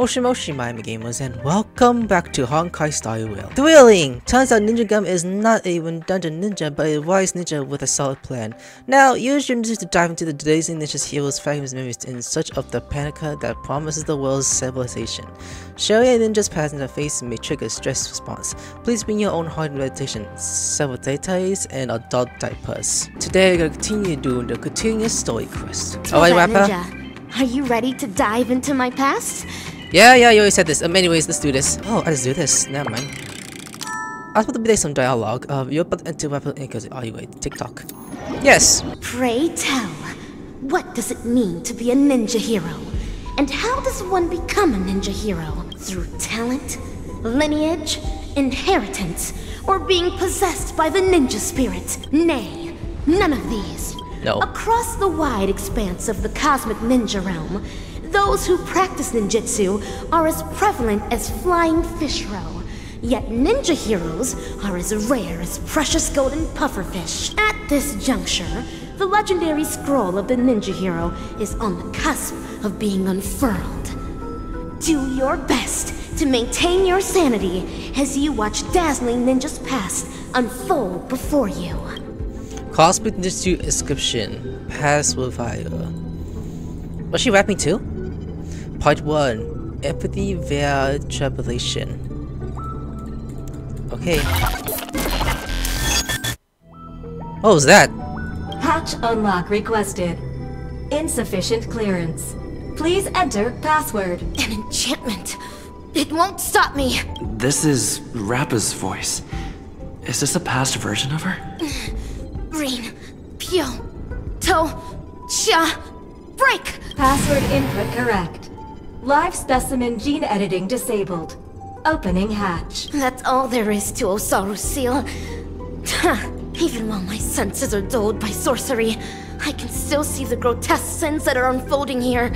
Moshi Moshi Miami Gamers, and welcome back to Honkai Star Wheel. Thrilling! Turns out Ninja Gum is not a redundant ninja, but a wise ninja with a solid plan. Now, use your ninjas to dive into the today's ninja's heroes' fragments memories in search of the panica that promises the world's civilization. Sharing a ninja's path in the face may trigger a stress response. Please bring your own hard meditation, several deities, and adult diapers. Today, we're gonna continue doing the continuous story quest. Alright, Rappa? Are you ready to dive into my past? Yeah, you always said this. Anyways, let's do this. Oh, I just do this. Never mind. I was about to play some dialogue. You're about to enter weapon because are you a TikTok? Yes. Pray tell, what does it mean to be a ninja hero? And how does one become a ninja hero? Through talent, lineage, inheritance, or being possessed by the ninja spirit? Nay, none of these. No. Across the wide expanse of the cosmic ninja realm, those who practice ninjutsu are as prevalent as flying fish roe, yet ninja heroes are as rare as precious golden pufferfish. At this juncture, the legendary scroll of the ninja hero is on the cusp of being unfurled. Do your best to maintain your sanity as you watch dazzling ninja's past unfold before you. Cosmic Ninjutsu Inscription, Past Revival. Was she rapping too? Part 1, Empathy via Tribulation. Okay. What was that? Hatch unlock requested. Insufficient clearance. Please enter password. An enchantment. It won't stop me. This is Rappa's voice. Is this a past version of her? Green, Pio, To, Cha, Break! Password input correct. Live specimen gene editing disabled. Opening hatch. That's all there is to Osaru's seal. Even while my senses are dulled by sorcery, I can still see the grotesque sins that are unfolding here.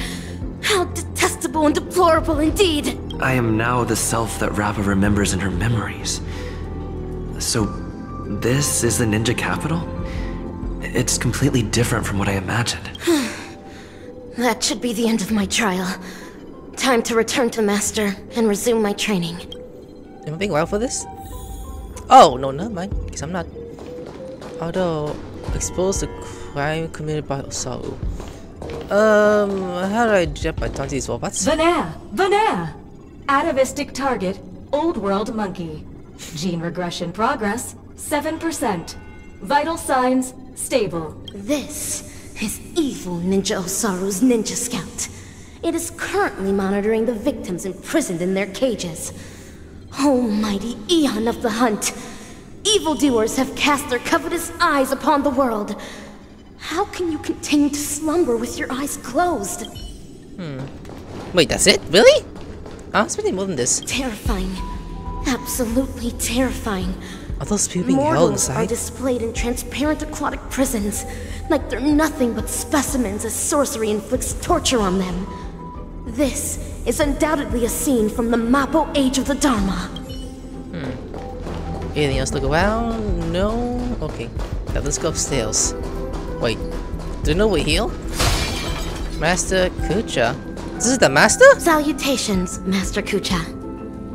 How detestable and deplorable indeed! I am now the self that Rappa remembers in her memories. So, this is the ninja capital? It's completely different from what I imagined. That should be the end of my trial. Time to return to Master and resume my training. Am I being wild for this? Oh, no, never mind. Because I'm not. Although, expose the crime committed by Osaru. How do I jeopardize these robots? Vanair! Atavistic target, old world monkey. Gene regression progress, 7%. Vital signs, stable. This is evil Ninja Osaru's Ninja Scout. It is currently monitoring the victims imprisoned in their cages. Almighty Eon of the Hunt! Evildoers have cast their covetous eyes upon the world. How can you continue to slumber with your eyes closed? Wait, that's it? Really? I was expecting more than this. Terrifying. Absolutely terrifying. Are those people being held inside? Mortals are displayed in transparent aquatic prisons, like they're nothing but specimens as sorcery inflicts torture on them. This is undoubtedly a scene from the Mappo Age of the Dharma. Anything else to look around? No? Okay. Now let's go upstairs. Wait. Do you know we're here? Master Kucha? This is the Master? Salutations, Master Kucha.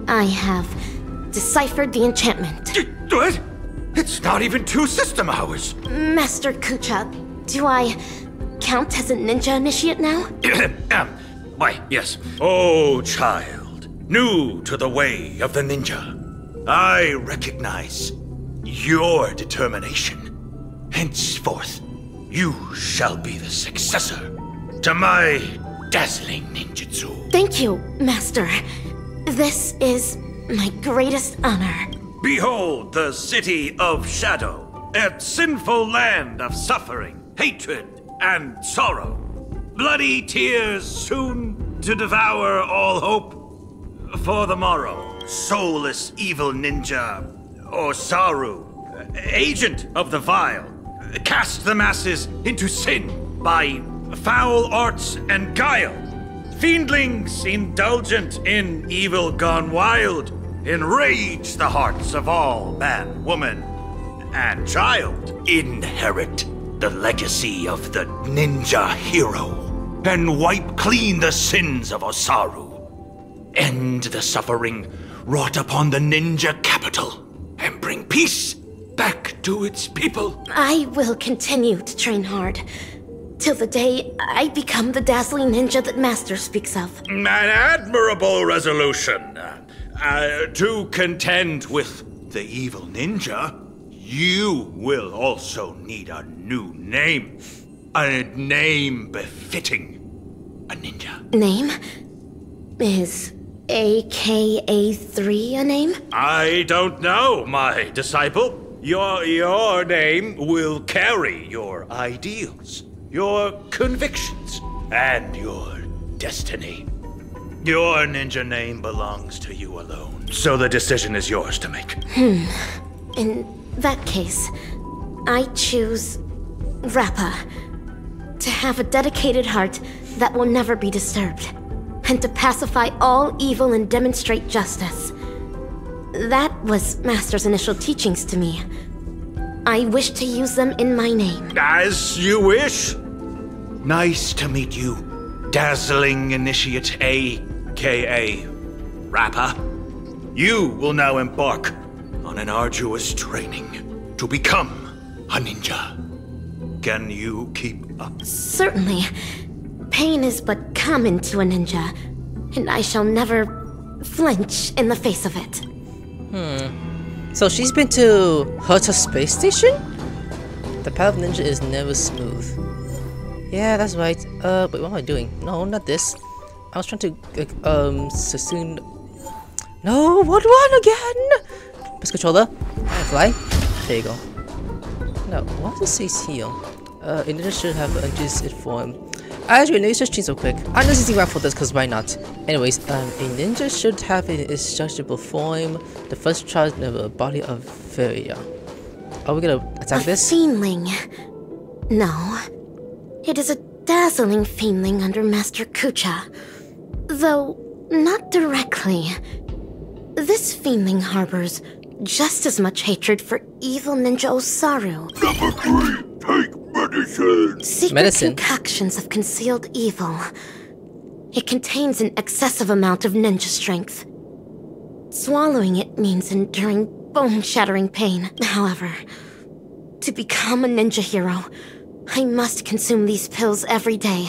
I have deciphered the enchantment. What? It's not even 2 system hours! Master Kucha, do I count as a ninja initiate now? Why, yes. Oh, child, new to the way of the ninja. I recognize your determination. Henceforth, you shall be the successor to my dazzling ninjutsu. Thank you, Master. This is my greatest honor. Behold the city of shadow, a sinful land of suffering, hatred, and sorrow. Bloody tears soon to devour all hope. For the morrow, soulless evil ninja, Osaru, agent of the vile, cast the masses into sin by foul arts and guile. Fiendlings indulgent in evil gone wild, enrage the hearts of all man, woman, and child. Inherit the legacy of the ninja hero and wipe clean the sins of Osaru. end the suffering wrought upon the ninja capital and bring peace back to its people. I will continue to train hard, till the day I become the dazzling ninja that Master speaks of. An admirable resolution. To contend with the evil ninja, you will also need a new name. A name befitting a ninja. Name? Is AKA3 a name? I don't know, my disciple. Your name will carry your ideals, your convictions, and your destiny. Your ninja name belongs to you alone, so the decision is yours to make. In that case, I choose Rappa. To have a dedicated heart that will never be disturbed, and to pacify all evil and demonstrate justice. That was Master's initial teachings to me. I wish to use them in my name. As you wish. Nice to meet you, Dazzling Initiate AKA Rappa. You will now embark on an arduous training to become a ninja. Can you keep up? Certainly. Pain is but common to a ninja, and I shall never flinch in the face of it. So she's been to Hota's space station? The path of ninja is never smooth. Yeah, that's right. Wait, what am I doing? No, not this. I was trying to, Susun... No, what one again? Press controller. Fly. There you go. No, what does this here? It should have induced it for him. Actually, ninja should change so quick. I'm just using for this because why not? Anyways, a ninja should have an indestructible form. The first charge of a body of Feria. Are we gonna attack this? Fiendling. No. It is a dazzling fiendling under Master Kucha. Though, not directly. This fiendling harbors just as much hatred for evil ninja Osaru. Number 3, take medicine. Secret concoctions of concealed evil. It contains an excessive amount of ninja strength. Swallowing it means enduring bone-shattering pain. However, to become a ninja hero, I must consume these pills every day.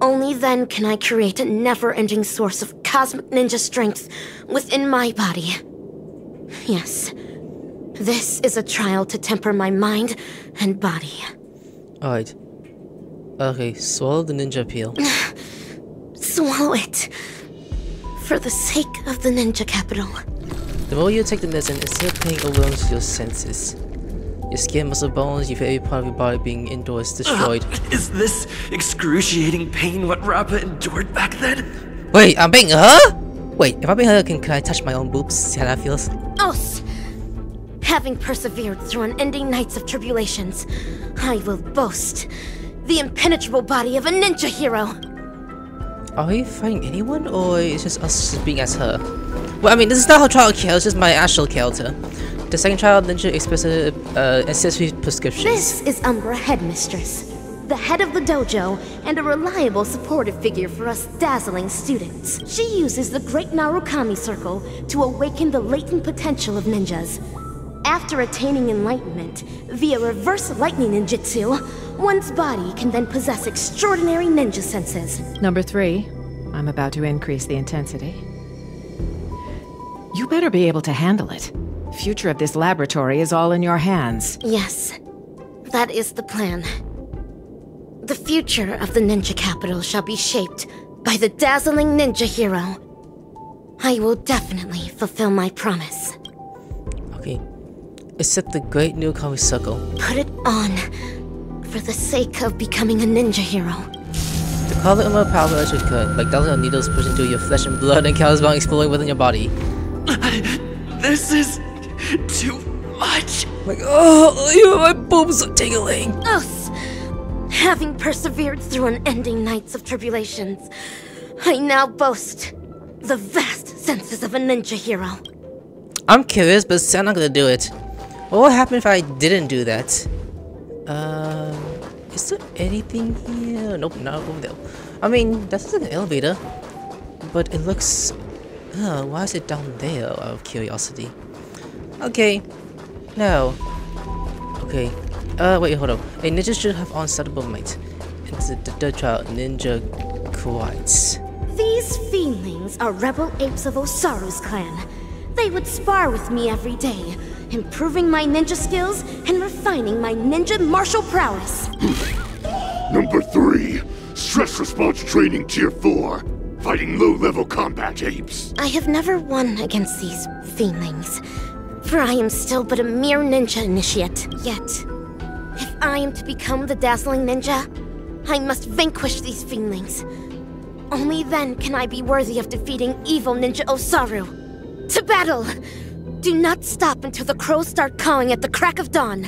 Only then can I create a never-ending source of cosmic ninja strength within my body. Yes. This is a trial to temper my mind and body. Alright. Okay, swallow the ninja peel. Swallow it. For the sake of the ninja capital. The more you take the medicine, instead of paying overwhelms to your senses. Your skin, muscle, bones, you feel every part of your body being indoors destroyed. Is this excruciating pain what Rappa endured back then? Wait, I'm being her? Wait, if I'm being her, can I touch my own boobs? See how that feels? Oh, having persevered through unending nights of tribulations, I will boast the impenetrable body of a ninja hero. Are we fighting anyone, or is just us just being as her? Well, I mean, this is not her trial character, it's just my actual character. The second trial ninja expresses accessory prescriptions. This is Umbra Headmistress, the head of the dojo, and a reliable supportive figure for us dazzling students. She uses the Great Narukami Circle to awaken the latent potential of ninjas. After attaining enlightenment, via reverse lightning ninjutsu, one's body can then possess extraordinary ninja senses. Number 3, I'm about to increase the intensity. You better be able to handle it. Future of this laboratory is all in your hands. Yes, that is the plan. The future of the ninja capital shall be shaped by the dazzling ninja hero. I will definitely fulfill my promise. Okay. Except the great new Kami circle. Put it on, for the sake of becoming a ninja hero. The color of my power is recurrent, like thousands of needles pushing through your flesh and blood and calories exploding within your body. This is too much. Like, oh, even my boobs are tingling. Us, having persevered through unending nights of tribulations, I now boast the vast senses of a ninja hero. I'm curious, but I'm not gonna do it. What would happen if I didn't do that? Is there anything here? Nope, not over there. I mean, that's like an elevator, but it looks Huh, why is it down there, out of curiosity? Okay. No. Okay. Wait, hold on. A ninja should have unstoppable might. It's the child ninja quads. These fiendlings are rebel apes of Osaru's clan. They would spar with me every day, improving my ninja skills and refining my ninja martial prowess. Number 3, stress response training tier 4, fighting low-level combat apes. I have never won against these fiendlings, for I am still but a mere ninja initiate. Yet, if I am to become the dazzling ninja, I must vanquish these fiendlings. Only then can I be worthy of defeating evil ninja Osaru. To battle! Do not stop until the crows start cawing at the crack of dawn.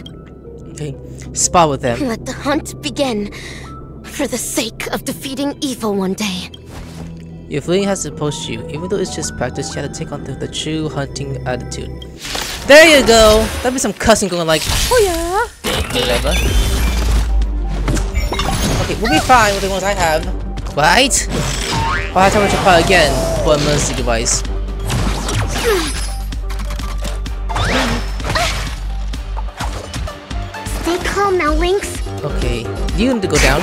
Okay, spar with them. Let the hunt begin, for the sake of defeating evil one day. Your fleeing has approached you. Even though it's just practice, you have to take on the true hunting attitude. There you go! That'd be some cussing going like, oh yeah! Whatever. Okay, we'll be fine with the ones I have, right? I'll have to reach apart again for an emergency device. Stay calm now, Lynx. Okay, you need to go down.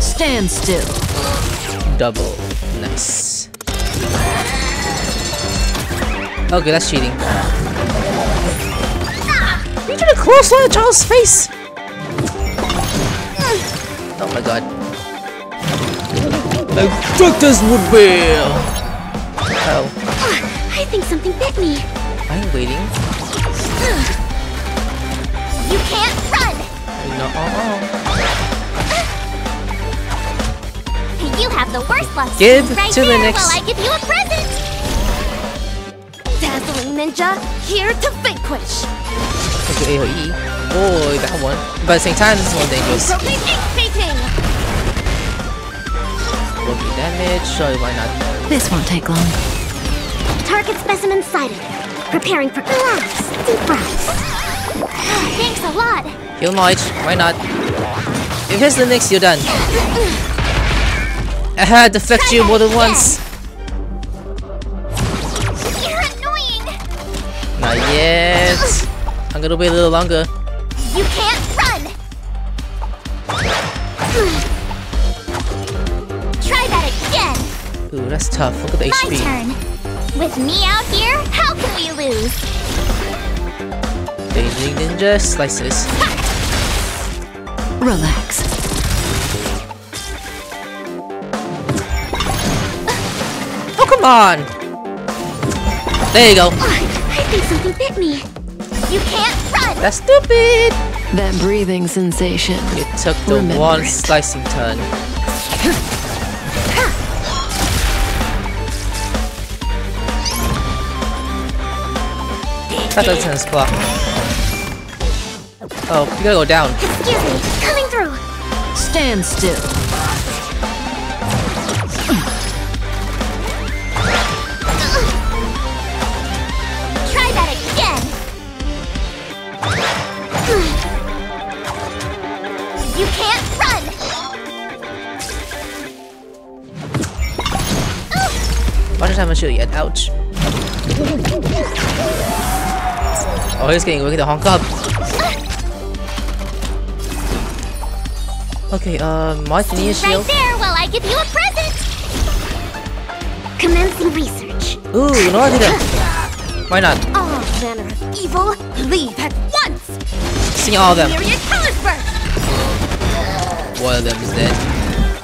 Stand still. Double. Nice. Okay, that's cheating. You did a close line at Charles' face! Oh my god. The doctors would be! Oh. I think something bit me. I'm waiting. You can't run! No. You have the worst luck. Give right to the next. While I give you a present. Dazzling ninja, here to vanquish. Okay, AOE. Oh, that one. But at the same time, this is more dangerous. Okay, damage. Sorry, why not? This won't take long. Target specimen sighted. Preparing for collapse. Deep breaths. Thanks a lot. Heal March, why not? If it's the next, you're done. Aha, deflect you more than once. You're annoying. Not yet. I'm gonna wait a little longer. You can't run. Try that again. Ooh, that's tough. Look at the HP. My turn. With me out here, how can we lose? Daily ninja slices. Relax. Oh, come on! There you go. I think something bit me. You can't run! That's stupid! That breathing sensation. It took the one slicing turn. That doesn't spark. Oh, you gotta go down. Excuse me, coming through. Stand still. Try that again. You can't run. Why don't I have a shield yet? Ouch. Oh, he's getting wicked to honk up. Okay, March, you need a shield. Stay right there while I give you a present! Commencing research. Ooh, you know what I did that? Why not? All manner of evil, leave at once! See all of them. One of them is dead.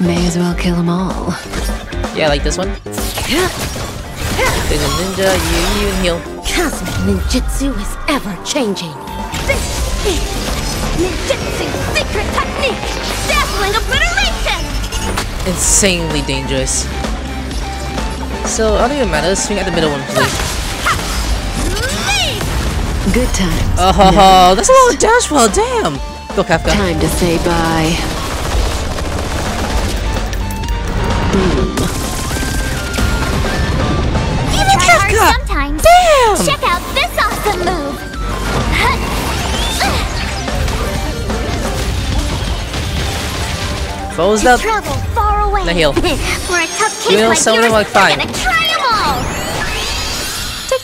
May as well kill them all. Yeah, like this one. There's a ninja, you and heal. Cosmic ninjutsu is ever-changing. This is ninjutsu's secret technique! Insanely dangerous. So, I don't even matter. Swing at the middle one, please. Good times. Oh, no, that's a little dash well. Damn. Go, Kafka. Time to say bye. Boom. Even Kafka. Sometimes. Damn. Check out this awesome move. Froze up. Now heal. You know, some of them are fine.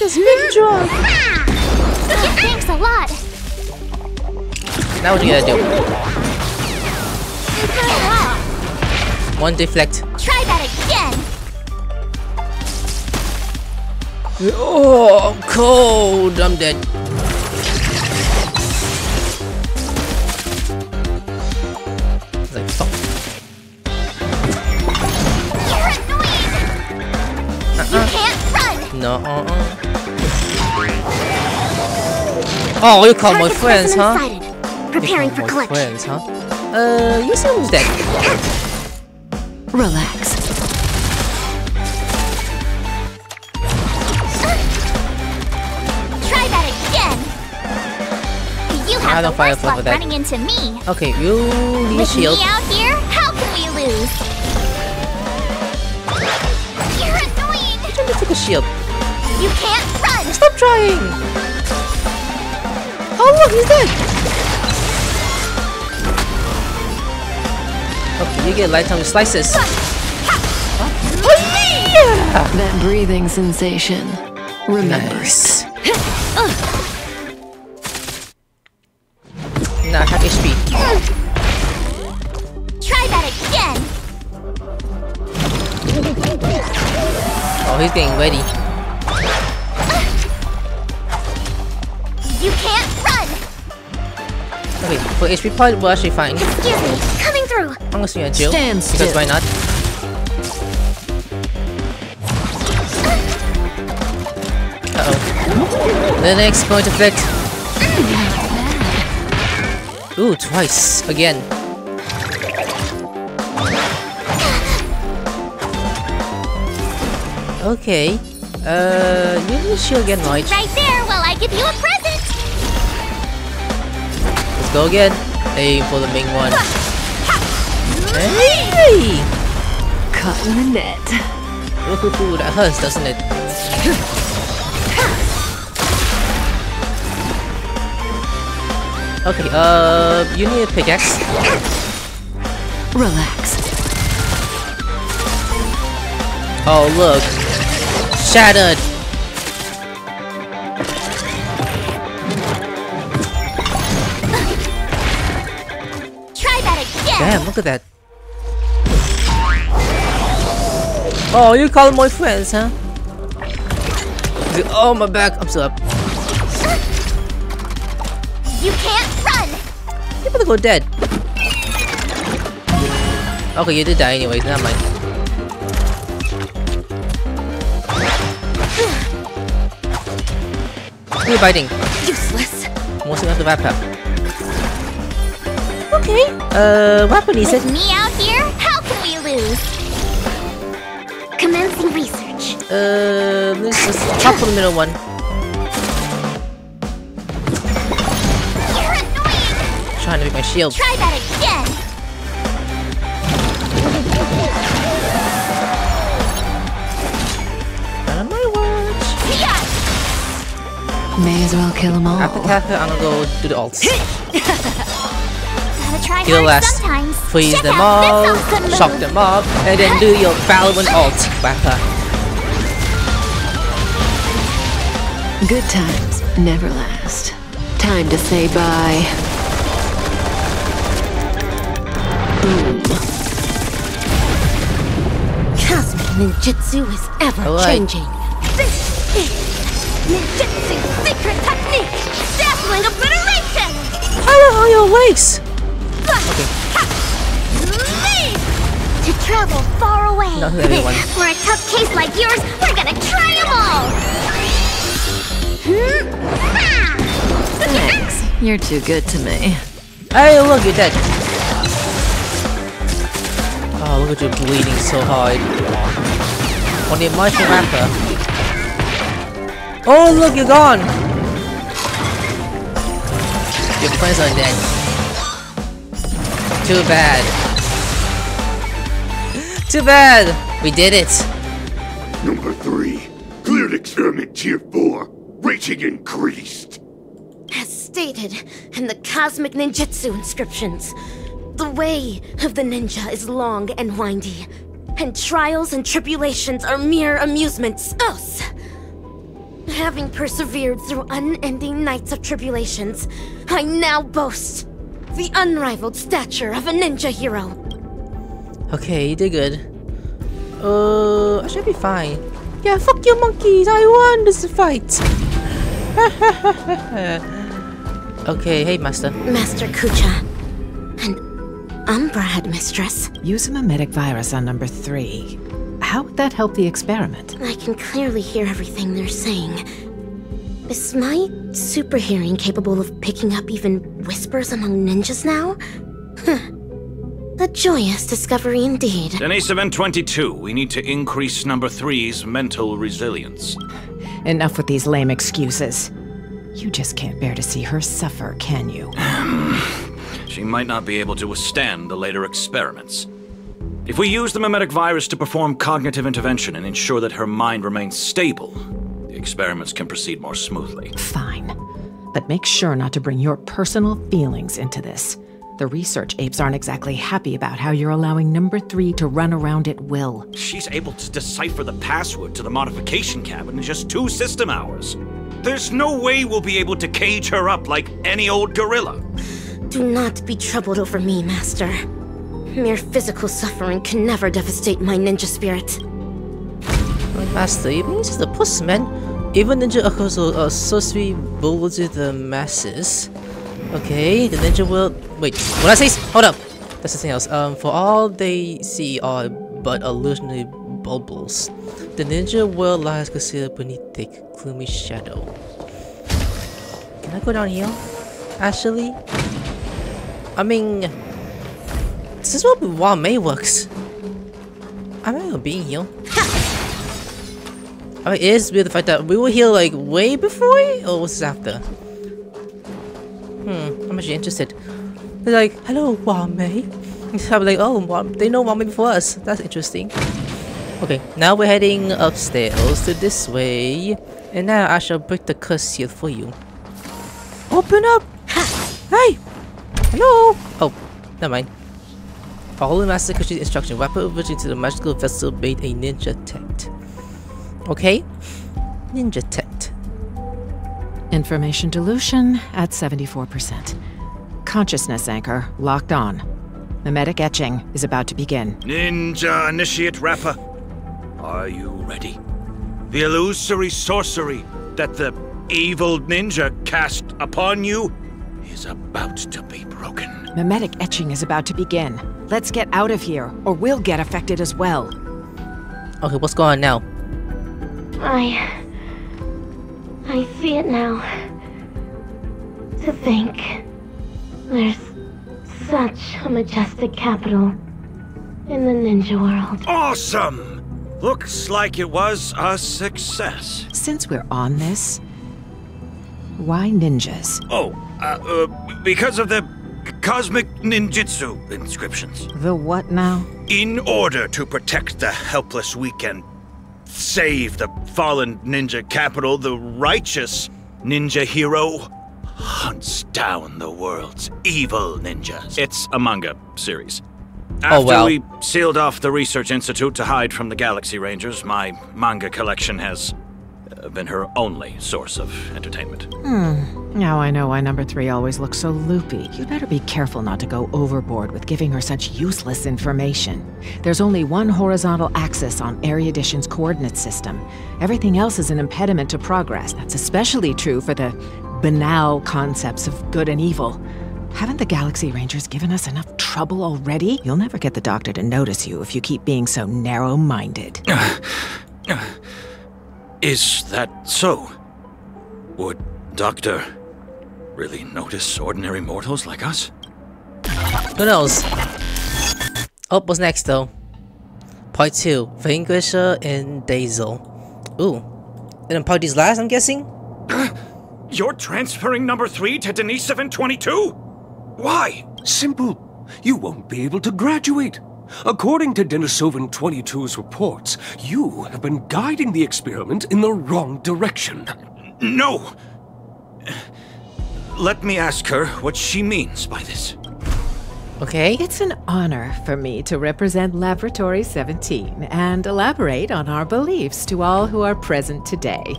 this big drug. Thanks a lot. Now what you gotta do? One deflect. Try that again. Oh, I'm cold. I'm dead. Like fuck. You can't run. No. Oh, you called my friends, huh? Preparing for collection. Friends, huh? You sound dead. Relax. I don't fire for that. Running into me. Okay, you need with shield. Me out here, how can we lose? You're annoying. I'm trying to take a shield. You can't run. Stop trying. Oh look, he's dead. Okay, you get lifetime slices. Oh, yeah! That breathing sensation. Remember nice. It. Nah, I have HP. Try that again. Oh, he's getting ready. You can't run. Okay, for HP part, we're actually fine. Excuse me, coming through. I'm gonna see you at jail. Because why not? Uh oh. The next point of effect. Ooh, twice again. Okay. You need shield again, right? Right there while I give you a present. Let's go again. Aim for the main one. Hey! Caught in the net. Ooh, that hurts, doesn't it? Okay, you need a pickaxe. Relax. Oh, look. Shattered. Try that again. Damn, look at that. Oh, you call my friends, huh? Oh, my back. I'm still up. You can't run! You're about to go dead. Okay, you did die anyways, never mind. Who are you biting? Useless. Mostly have to wrap up. Okay. Rappa needs it. With me out here, how can we lose? Commencing research. Let's just top for the middle one. Trying to make my shield. Try that again. Not on my watch. Yeah. May as well kill them all. After Katha, I'm gonna go do the alts. Kill last. Sometimes. Freeze check them all. Shock them up. And then do your Valorant alt, Rappa. Good times never last. Time to say bye. Cosmic ninjutsu is ever-changing. This is ninjutsu's secret technique! Dazzling obliteration! I love all your ways! Okay. To travel far away. Not everyone. For a tough case like yours, we're gonna try them all! Thanks. You're too good to me. Hey, look, you're dead. Oh, look at you bleeding so hard. On the emotional Rappa. Oh, look, you're gone! Your friends are dead. Too bad. Too bad! We did it! Number 3. Cleared experiment tier 4. Rating increased. As stated in the Cosmic Ninjutsu inscriptions, the way of the ninja is long and windy, and trials and tribulations are mere amusements. Having persevered through unending nights of tribulations, I now boast the unrivaled stature of a ninja hero. Okay, you did good. I should be fine. Yeah, fuck you monkeys, I won this fight! Okay, hey Master. Master Kucha. An Umbra Headmistress. Use a mimetic virus on number 3. How would that help the experiment? I can clearly hear everything they're saying. Is my super hearing capable of picking up even whispers among ninjas now? A joyous discovery indeed. Denisovan-22, we need to increase number 3's mental resilience. Enough with these lame excuses. You just can't bear to see her suffer, can you? She might not be able to withstand the later experiments. If we use the mimetic virus to perform cognitive intervention and ensure that her mind remains stable, the experiments can proceed more smoothly. Fine. But make sure not to bring your personal feelings into this. The research apes aren't exactly happy about how you're allowing number 3 to run around at will. She's able to decipher the password to the modification cabin in just 2 system hours. There's no way we'll be able to cage her up like any old gorilla. Do not be troubled over me, Master. Mere physical suffering can never devastate my ninja spirit. Master, even this is a puss, man. Even ninja are sorcery bull to the masses. Okay, the ninja world. Wait, what I say? Hold up. That's something else. For all they see are but illusionary bubbles. The ninja world lies concealed beneath thick, gloomy shadow. Can I go down here? Actually, I mean, this is what Wame works. I'm not gonna be here. I mean, it is weird the fact that we were here like way before, or was this after? I'm actually interested. They're like, hello Wame. I'm like, oh, they know Wame before us. That's interesting. Okay, now we're heading upstairs to this way. And now I shall break the curse seal for you. Open up! Hey! Hello! Oh, never mind. Follow Master Kuchi's instruction. Rappa over to the magical vessel made a ninja tent. Okay? Ninja tent. Information dilution at 74%. Consciousness anchor locked on. Mimetic etching is about to begin. Ninja initiate Rappa. Are you ready? The illusory sorcery that the evil ninja cast upon you is about to be broken. Mimetic etching is about to begin. Let's get out of here, or we'll get affected as well. Okay, what's going on now? I see it now. To think, there's such a majestic capital in the ninja world. Awesome! Looks like it was a success. Since we're on this, why ninjas? Oh, because of the cosmic ninjutsu inscriptions. The what now? In order to protect the helpless weak and save the fallen ninja capital, the righteous ninja hero hunts down the world's evil ninjas. It's a manga series. After we sealed off the research institute to hide from the Galaxy Rangers, my manga collection has been her only source of entertainment. Now I know why number 3 always looks so loopy. You'd better be careful not to go overboard with giving her such useless information. There's only one horizontal axis on Ariadishan's coordinate system. Everything else is an impediment to progress. That's especially true for the banal concepts of good and evil. Haven't the Galaxy Rangers given us enough trouble already? You'll never get the doctor to notice you if you keep being so narrow-minded. Is that so? Would Doctor really notice ordinary mortals like us? Who knows? Oh, what's next though? Part 2, Vanquisher and Dazzle. Ooh. And then part 2's last, I'm guessing? You're transferring number 3 to Denisovan-22? Why? Simple. You won't be able to graduate. According to Denisovan-22's reports, you have been guiding the experiment in the wrong direction. No! Let me ask her what she means by this. Okay. It's an honor for me to represent Laboratory 17 and elaborate on our beliefs to all who are present today.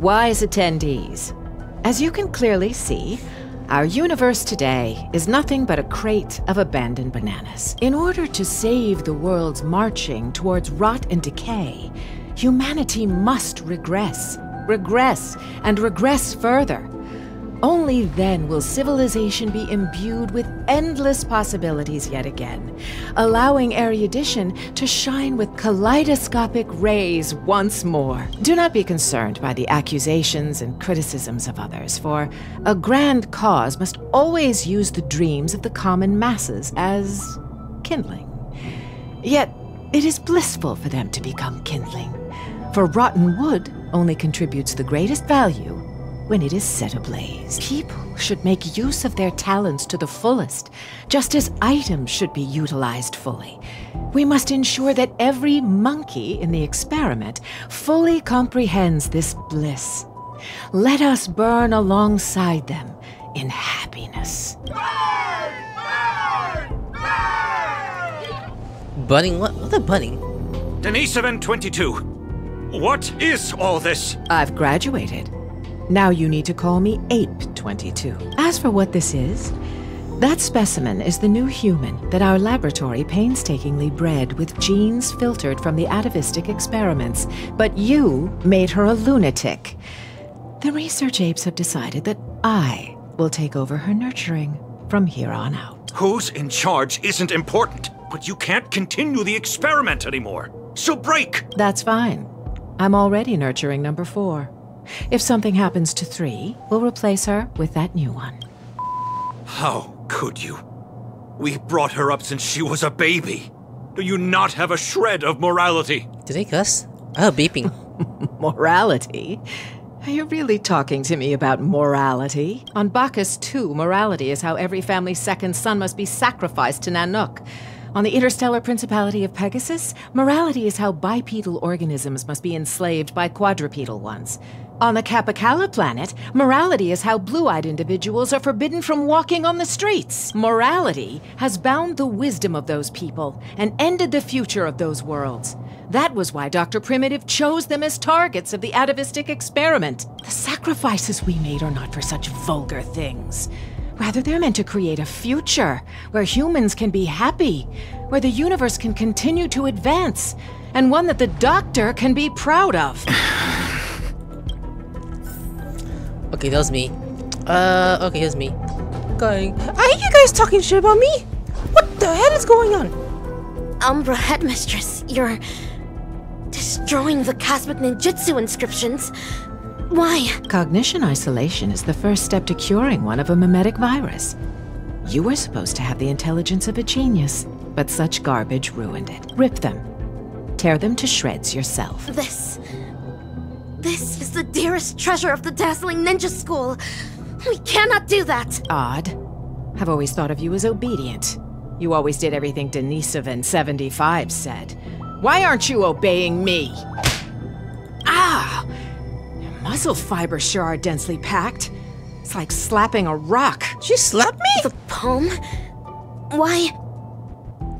Wise attendees, as you can clearly see, our universe today is nothing but a crate of abandoned bananas. In order to save the world's marching towards rot and decay, humanity must regress, regress, and regress further. Only then will civilization be imbued with endless possibilities yet again, allowing erudition to shine with kaleidoscopic rays once more. Do not be concerned by the accusations and criticisms of others, for a grand cause must always use the dreams of the common masses as kindling. Yet it is blissful for them to become kindling, for rotten wood only contributes the greatest value when it is set ablaze. People should make use of their talents to the fullest, just as items should be utilized fully. We must ensure that every monkey in the experiment fully comprehends this bliss. Let us burn alongside them in happiness. Burn! Burn! Burn! Budding? What the budding? Denisovan-22, what is all this? I've graduated. Now you need to call me Ape 22. As for what this is, that specimen is the new human that our laboratory painstakingly bred with genes filtered from the atavistic experiments, but you made her a lunatic. The research apes have decided that I will take over her nurturing from here on out. Who's in charge isn't important, but you can't continue the experiment anymore, so break! That's fine. I'm already nurturing number 4. If something happens to 3, we'll replace her with that new one. How could you? We brought her up since she was a baby. Do you not have a shred of morality? Did they cuss? Oh, beeping. Morality? Are you really talking to me about morality? On Bacchus 2, morality is how every family's second son must be sacrificed to Nanook. On the interstellar principality of Pegasus, morality is how bipedal organisms must be enslaved by quadrupedal ones. On the Kapakala planet, morality is how blue-eyed individuals are forbidden from walking on the streets. Morality has bound the wisdom of those people and ended the future of those worlds. That was why Dr. Primitive chose them as targets of the atavistic experiment. The sacrifices we made are not for such vulgar things. Rather, they're meant to create a future where humans can be happy, where the universe can continue to advance, and one that the Doctor can be proud of. Okay, that was me. Okay, here's me. Going. I hear you guys talking shit about me. What the hell is going on? Umbra Headmistress, you're destroying the cosmic ninjutsu inscriptions. Why? Cognition isolation is the first step to curing one of a mimetic virus. You were supposed to have the intelligence of a genius, but such garbage ruined it. Rip them. Tear them to shreds yourself. This is the dearest treasure of the dazzling ninja school. We cannot do that. Odd. I've always thought of you as obedient. You always did everything Denisovan-75 said. Why aren't you obeying me? Ah! Muscle fibers sure are densely packed. It's like slapping a rock. She slapped me? The poem? Why?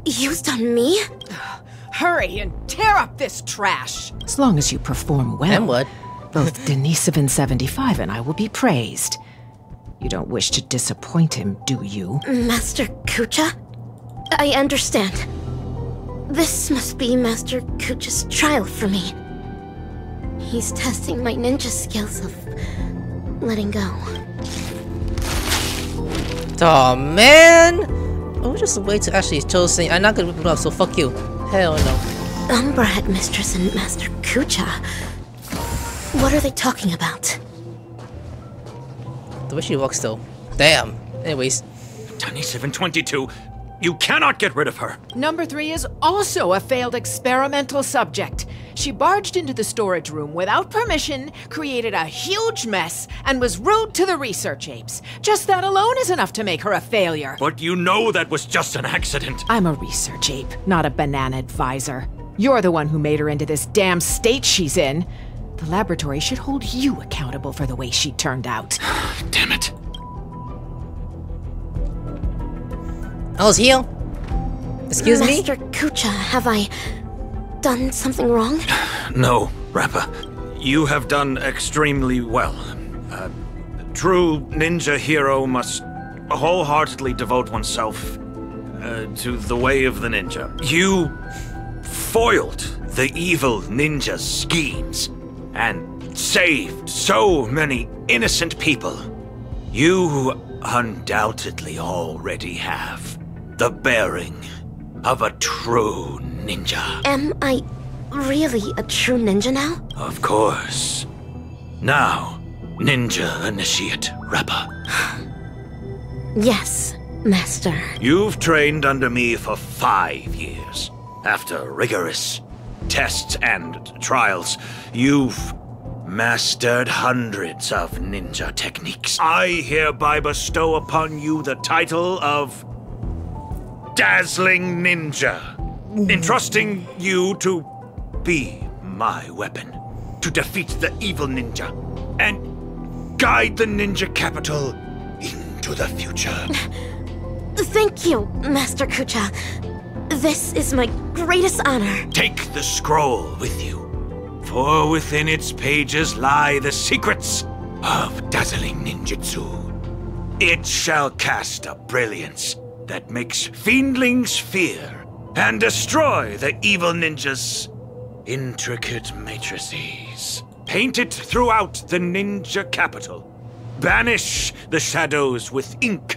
Used on me? Hurry and tear up this trash! As long as you perform well, and what? Both Denisovan-75 and I will be praised. You don't wish to disappoint him, do you? Master Kucha? I understand. This must be Master Kucha's trial for me. He's testing my ninja skills of letting go. Aw, man! I was just way to actually chose saying I'm not gonna whip it up, so fuck you. Hell no. Umbra Headmistress and Master Kucha. What are they talking about? The way she walks, though. Damn. Anyways. Denisovan-22, you cannot get rid of her. Number 3 is also a failed experimental subject. She barged into the storage room without permission, created a huge mess, and was rude to the research apes. Just that alone is enough to make her a failure. But you know that was just an accident. I'm a research ape, not a banana advisor. You're the one who made her into this damn state she's in. The laboratory should hold you accountable for the way she turned out. Damn it. I was here. Excuse me? Master Kucha, have I done something wrong? No, Rappa. You have done extremely well. True ninja hero must wholeheartedly devote oneself to the way of the ninja. You foiled the evil ninja's schemes and saved so many innocent people. You undoubtedly already have the bearing of a true ninja. Am I really a true ninja now? Of course. Now, Ninja Initiate Rappa. Yes, Master. You've trained under me for 5 years. After rigorous tests and trials, you've mastered hundreds of ninja techniques. I hereby bestow upon you the title of Dazzling Ninja, entrusting you to be my weapon, to defeat the evil ninja, and guide the ninja capital into the future. Thank you, Master Kucha. This is my greatest honor. Take the scroll with you, for within its pages lie the secrets of dazzling ninjutsu. It shall cast a brilliance that makes fiendlings fear and destroy the evil ninja's intricate matrices. Paint it throughout the ninja capital. Banish the shadows with ink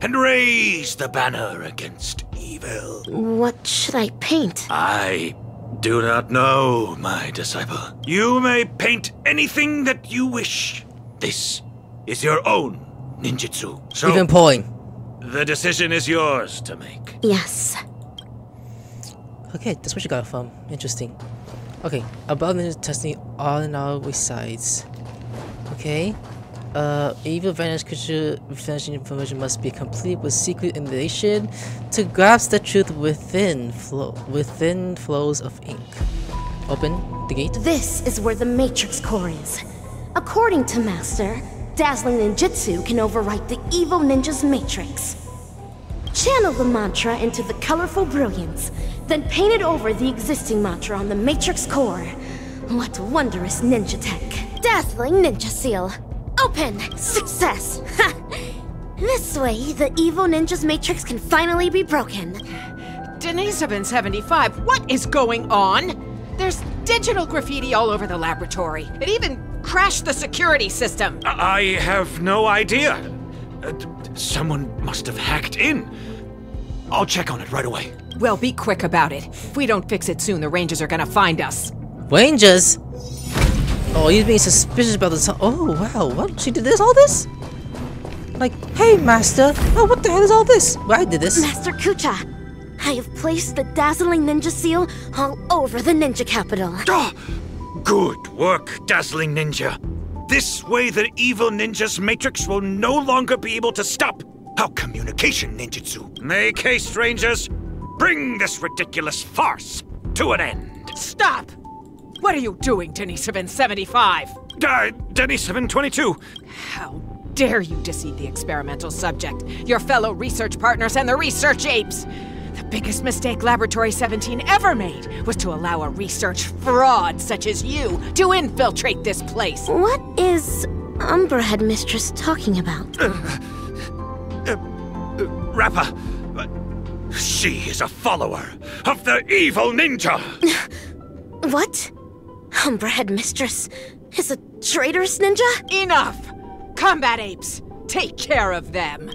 and raise the banner against evil. What should I paint? I do not know, my disciple. You may paint anything that you wish. This is your own ninjutsu. So even pulling. The decision is yours to make. Yes. Okay, that's what you got from. Interesting. Okay, about ninja testing all in all resides. Okay. Evil vanish creature vanishing information must be complete with secret emulation to grasp the truth within flows of ink. Open the gate. This is where the Matrix Core is. According to Master, dazzling ninjutsu can overwrite the evil ninja's matrix. Channel the mantra into the colorful brilliance, then paint it over the existing mantra on the Matrix Core. What wondrous ninja tech. Dazzling Ninja Seal. Open! Success! Ha! This way, the evil ninja's matrix can finally be broken. Denisovan-75, what is going on? There's digital graffiti all over the laboratory. It even crashed the security system. I have no idea. Someone must have hacked in. I'll check on it right away. Well, be quick about it. If we don't fix it soon, the Rangers are gonna find us. Rangers? Oh, he's being suspicious about this. Oh, wow. What? She did this? All this? Like, hey, Master. Oh, what the hell is all this? Well, I did this. Master Kucha, I have placed the Dazzling Ninja Seal all over the Ninja Capital. Oh, good work, Dazzling Ninja. This way, the evil ninja's matrix will no longer be able to stop our communication ninjutsu. Make haste, Rangers. Bring this ridiculous farce to an end. Stop! What are you doing, Denisovan-75? Denisovan-22! How dare you deceive the experimental subject, your fellow research partners, and the research apes! The biggest mistake Laboratory 17 ever made was to allow a research fraud such as you to infiltrate this place. What is Umbra Headmistress talking about? Rappa! She is a follower of the evil ninja! What? Umbra Headmistress is a traitorous ninja? Enough! Combat apes, take care of them!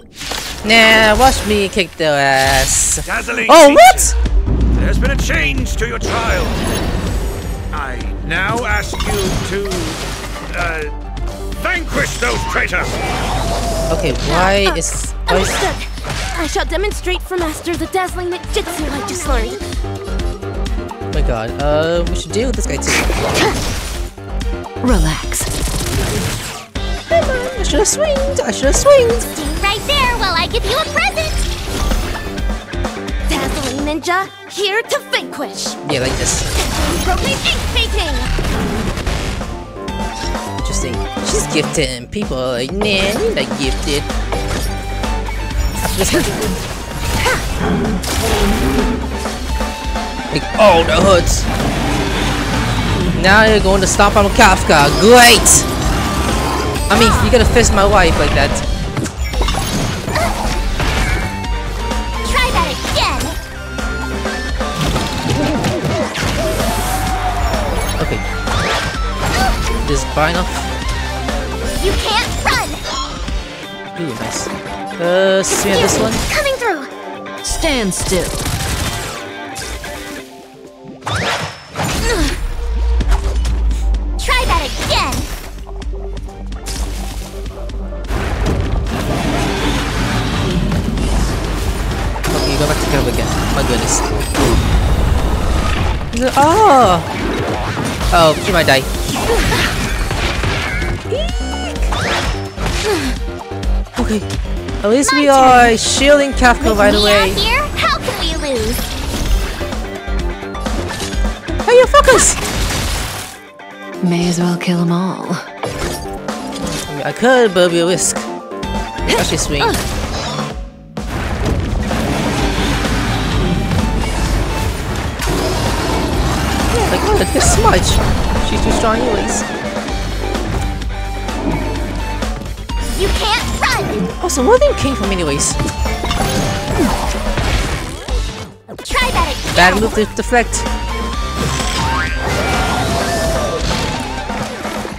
Nah, watch me kick their ass. Dazzling oh, teacher. What? There's been a change to your trial. I now ask you to vanquish those traitors! Okay, why is... Understood. I shall demonstrate for Master the dazzling ninjutsu I just learned. Oh my god, we should deal with this guy too. Relax. I should have swinged, I should have swinged. Stay right there while I give you a present! Dazzling Ninja, here to vanquish. Yeah, like this. Broken ink painting! Interesting. She's gifted and people are like, nah, you're not gifted. Like all the hoods. Now you're going to stomp on Kafka. Great! I mean, you're gonna fist my wife like that. Try that again. Okay. Is fine enough? You can't run! Ooh, nice. See this one? Coming through! Stand still. Oh! Oh, she might die. Okay. At least we are shielding Kafka right away. How can we lose? Hey, you fuckers! May as well kill them all. I mean, I could, but it'd be a risk. Especially swing. Look at this smudge! She's too strong anyways. You can't run! Also, one of them came from anyways. Try that again. Bad move to deflect.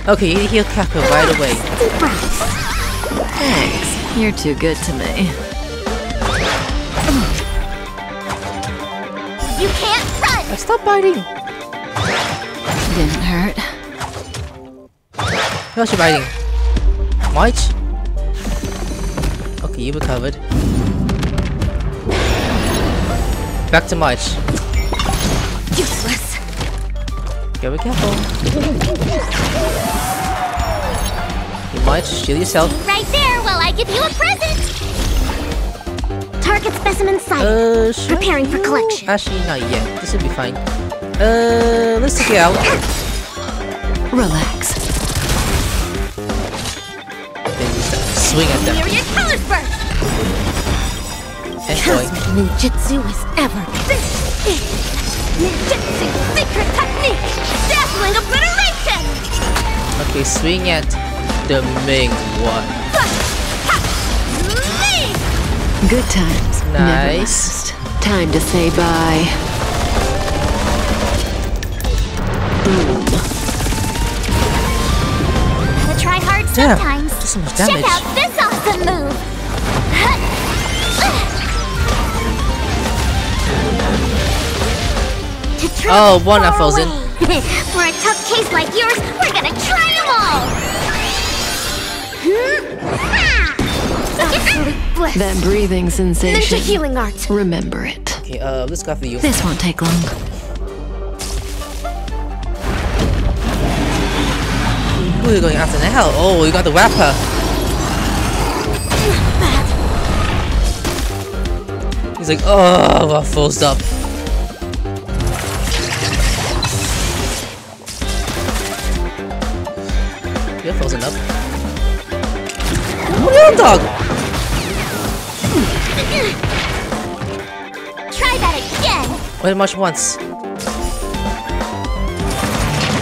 Okay, you need to heal Kafka right away. Thanks. You're too good to me. You can't run! Stop biting! Didn't hurt. How's your biting? Much? Okay, you recovered. Back to March. Useless. Gotta be careful. You might shield yourself. Right there while I give you a present! Target specimen sighted. Preparing for collection. Actually, not yet. This will be fine. Let's take it out. Relax. Then you start to swing at them. Enjoy. Ninjutsu is ever. Ninjutsu secret technique. Dazzling obliteration. Okay, swing at the main one. Good times. Nice. Time to say bye. Gotta try hard sometimes. So much damage. Check out this awesome move. Oh, one are frozen. For a tough case like yours, we're gonna try them all. That breathing sensation. Ninja healing arts. Remember it. Okay, let's go for you. This won't take long. Who are you going after now? Oh, you got the Rappa. He's like, oh, I'm full up. You're frozen up. What are you, dog? Try that again. Wait much once.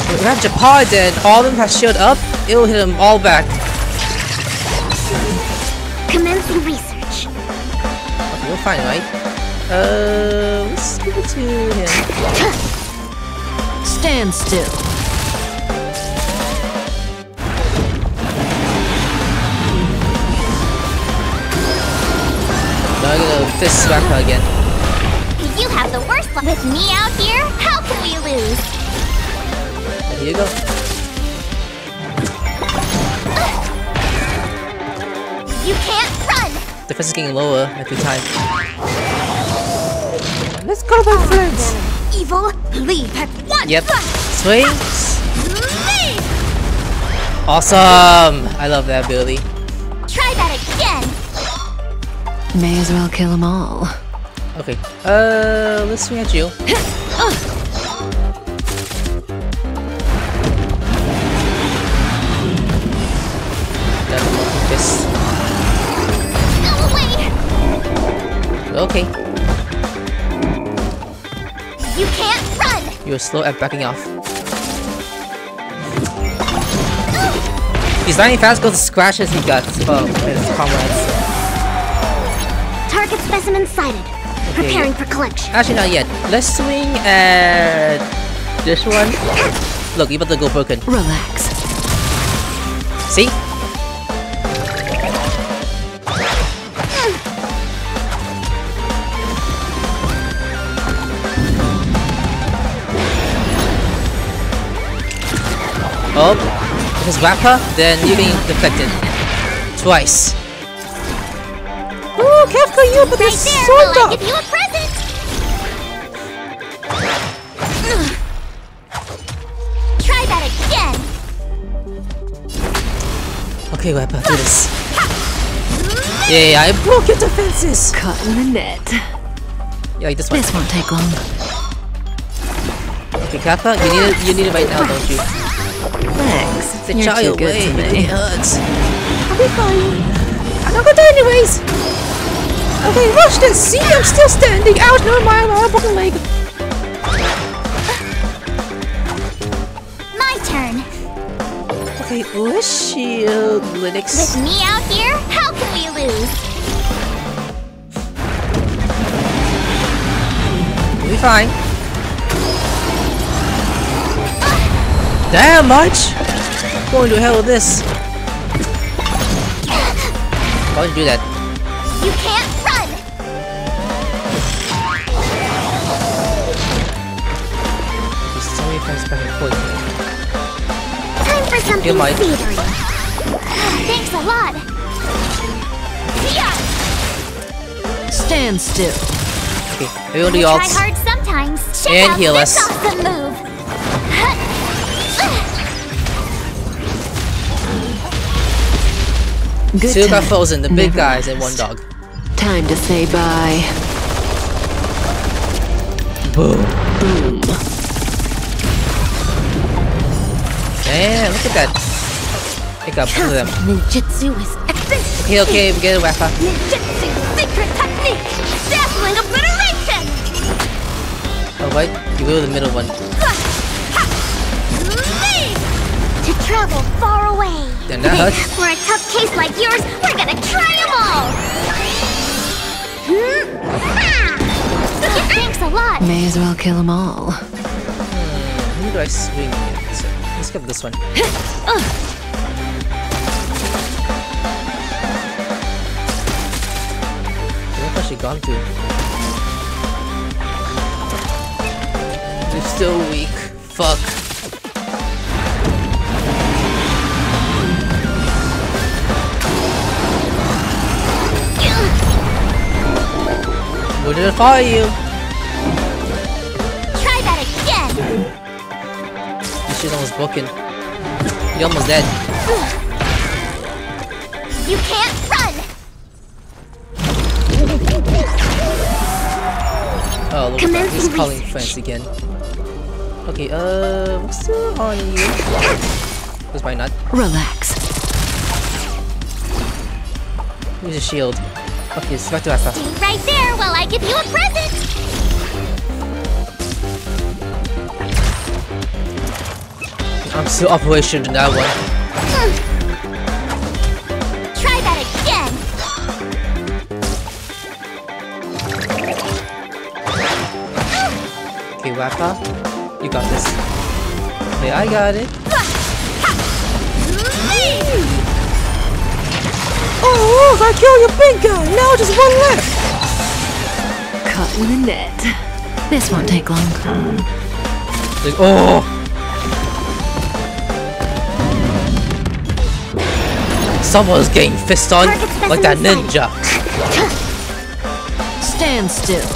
If that Japar did, all of them have shield up, it'll hit them all back. Commencing research. Okay, we're fine, right? Let's give it to him. Stand still. Now I'm gonna fist slap her again. You have the worst luck with me out here. How can we lose? Here you go. You can't run. Defense is getting lower every time. Let's go, my friends. Evil, leave at once. Yep. Swing. Awesome. I love that ability. Try that again. May as well kill them all. Okay. Let's swing at you. Okay. You can't run. You're slow at backing off. He's lightning fast, goes to scratch as he guts his comrades. Target specimen sighted. Preparing for collection. Actually, not yet. Let's swing at this one. Look, you about to go broken. Relax. See? Oh, if it's Rappa, then you can deflect it. Twice. Ooh, cap for you, but there's so much! Try that again! Okay, Rappa, do this. Yeah, I broke your defenses! Caught in the net. Yeah, this one. This won't take long. Okay, Kappa, you need it right now, don't you? Thanks. It's a You're child too good way. To me. It hurts. I'll be fine. I'm not gonna die anyways. Okay, watch this. See, I'm still standing out. No mind, my broken leg. My turn. Okay, let's shield Linux. With me out here, how can we lose? We'll be fine. Damn, March! Going to hell with this. Why'd you do that? You can't run! There's so many friends back and forth here. Time for something feedery. Thanks a lot! Stand still. Okay, we will do the ults. Try hard sometimes. Check and heal us. Awesome move. Good Two got frozen, the big guys and one dog. Time to say bye. Boom. Boom. Damn, look at that. Pick up both of them. Ninjutsu is expensive. Okay, okay, we get a Rappa. Ninjutsu, secret technique, dazzling obliteration. Oh, wait, you go to the middle one. To travel far away. Then for a tough case like yours, we're gonna try them all. Thanks a lot. May as well kill them all. Who do I swing at? So, let's get this one. Where has she gone to? They're still weak. Fuck. We're gonna follow you. Try that again. This shit almost broken. You're almost dead. You can't run. Oh, look at that. He's calling friends again. Okay, we're still on you. Because why not? Relax. Use a shield. Okay, it's back to Rappa. Stay right there while I give you a present! I'm still operationed in that one. Try that again! Okay, Rappa, you got this. Okay, I got it. Oh, if I kill your big guy, now just one left! Caught in the net. This won't take long. Like, oh! Someone's getting fist on like that ninja. Stand still.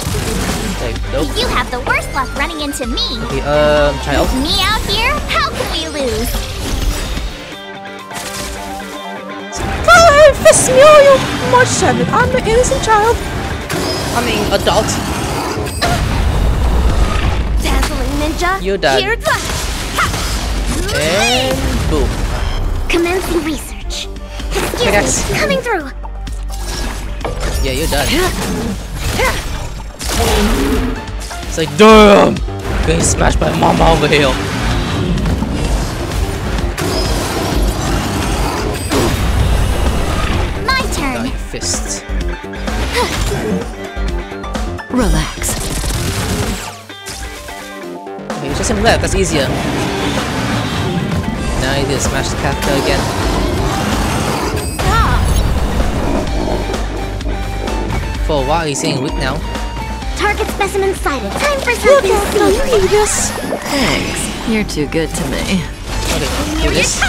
Okay, nope. You have the worst luck running into me. Okay, child. With me out here, how can we lose? Fist me all you March 7th. I'm an innocent child. I mean, adult. Dazzling ninja. You're done. And boom. Commencing research. Excuse me, coming through. Yeah, you're done. It's like, damn! Getting smashed by mama over here. wrists. Relax. Okay, it's just him left, that's easier. Now you just smash the character again. Ah. For a while he's saying weak now. Target specimen sighted. Time for something serious. Thanks. You're too good to me. Okay, do this.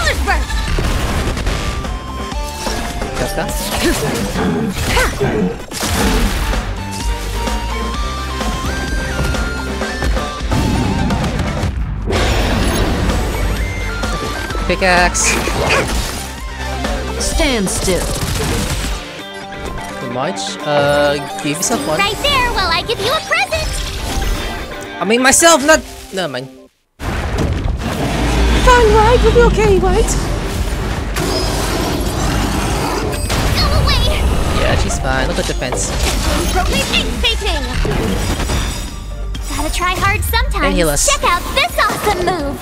Pickaxe. Stand still. Too much. Give yourself one. Right there, while I give you a present. I mean myself, not. Never mind. Fine, right? You'll be okay, right? She's fine. Look at the fence. Gotta try hard sometimes. Check out this awesome move.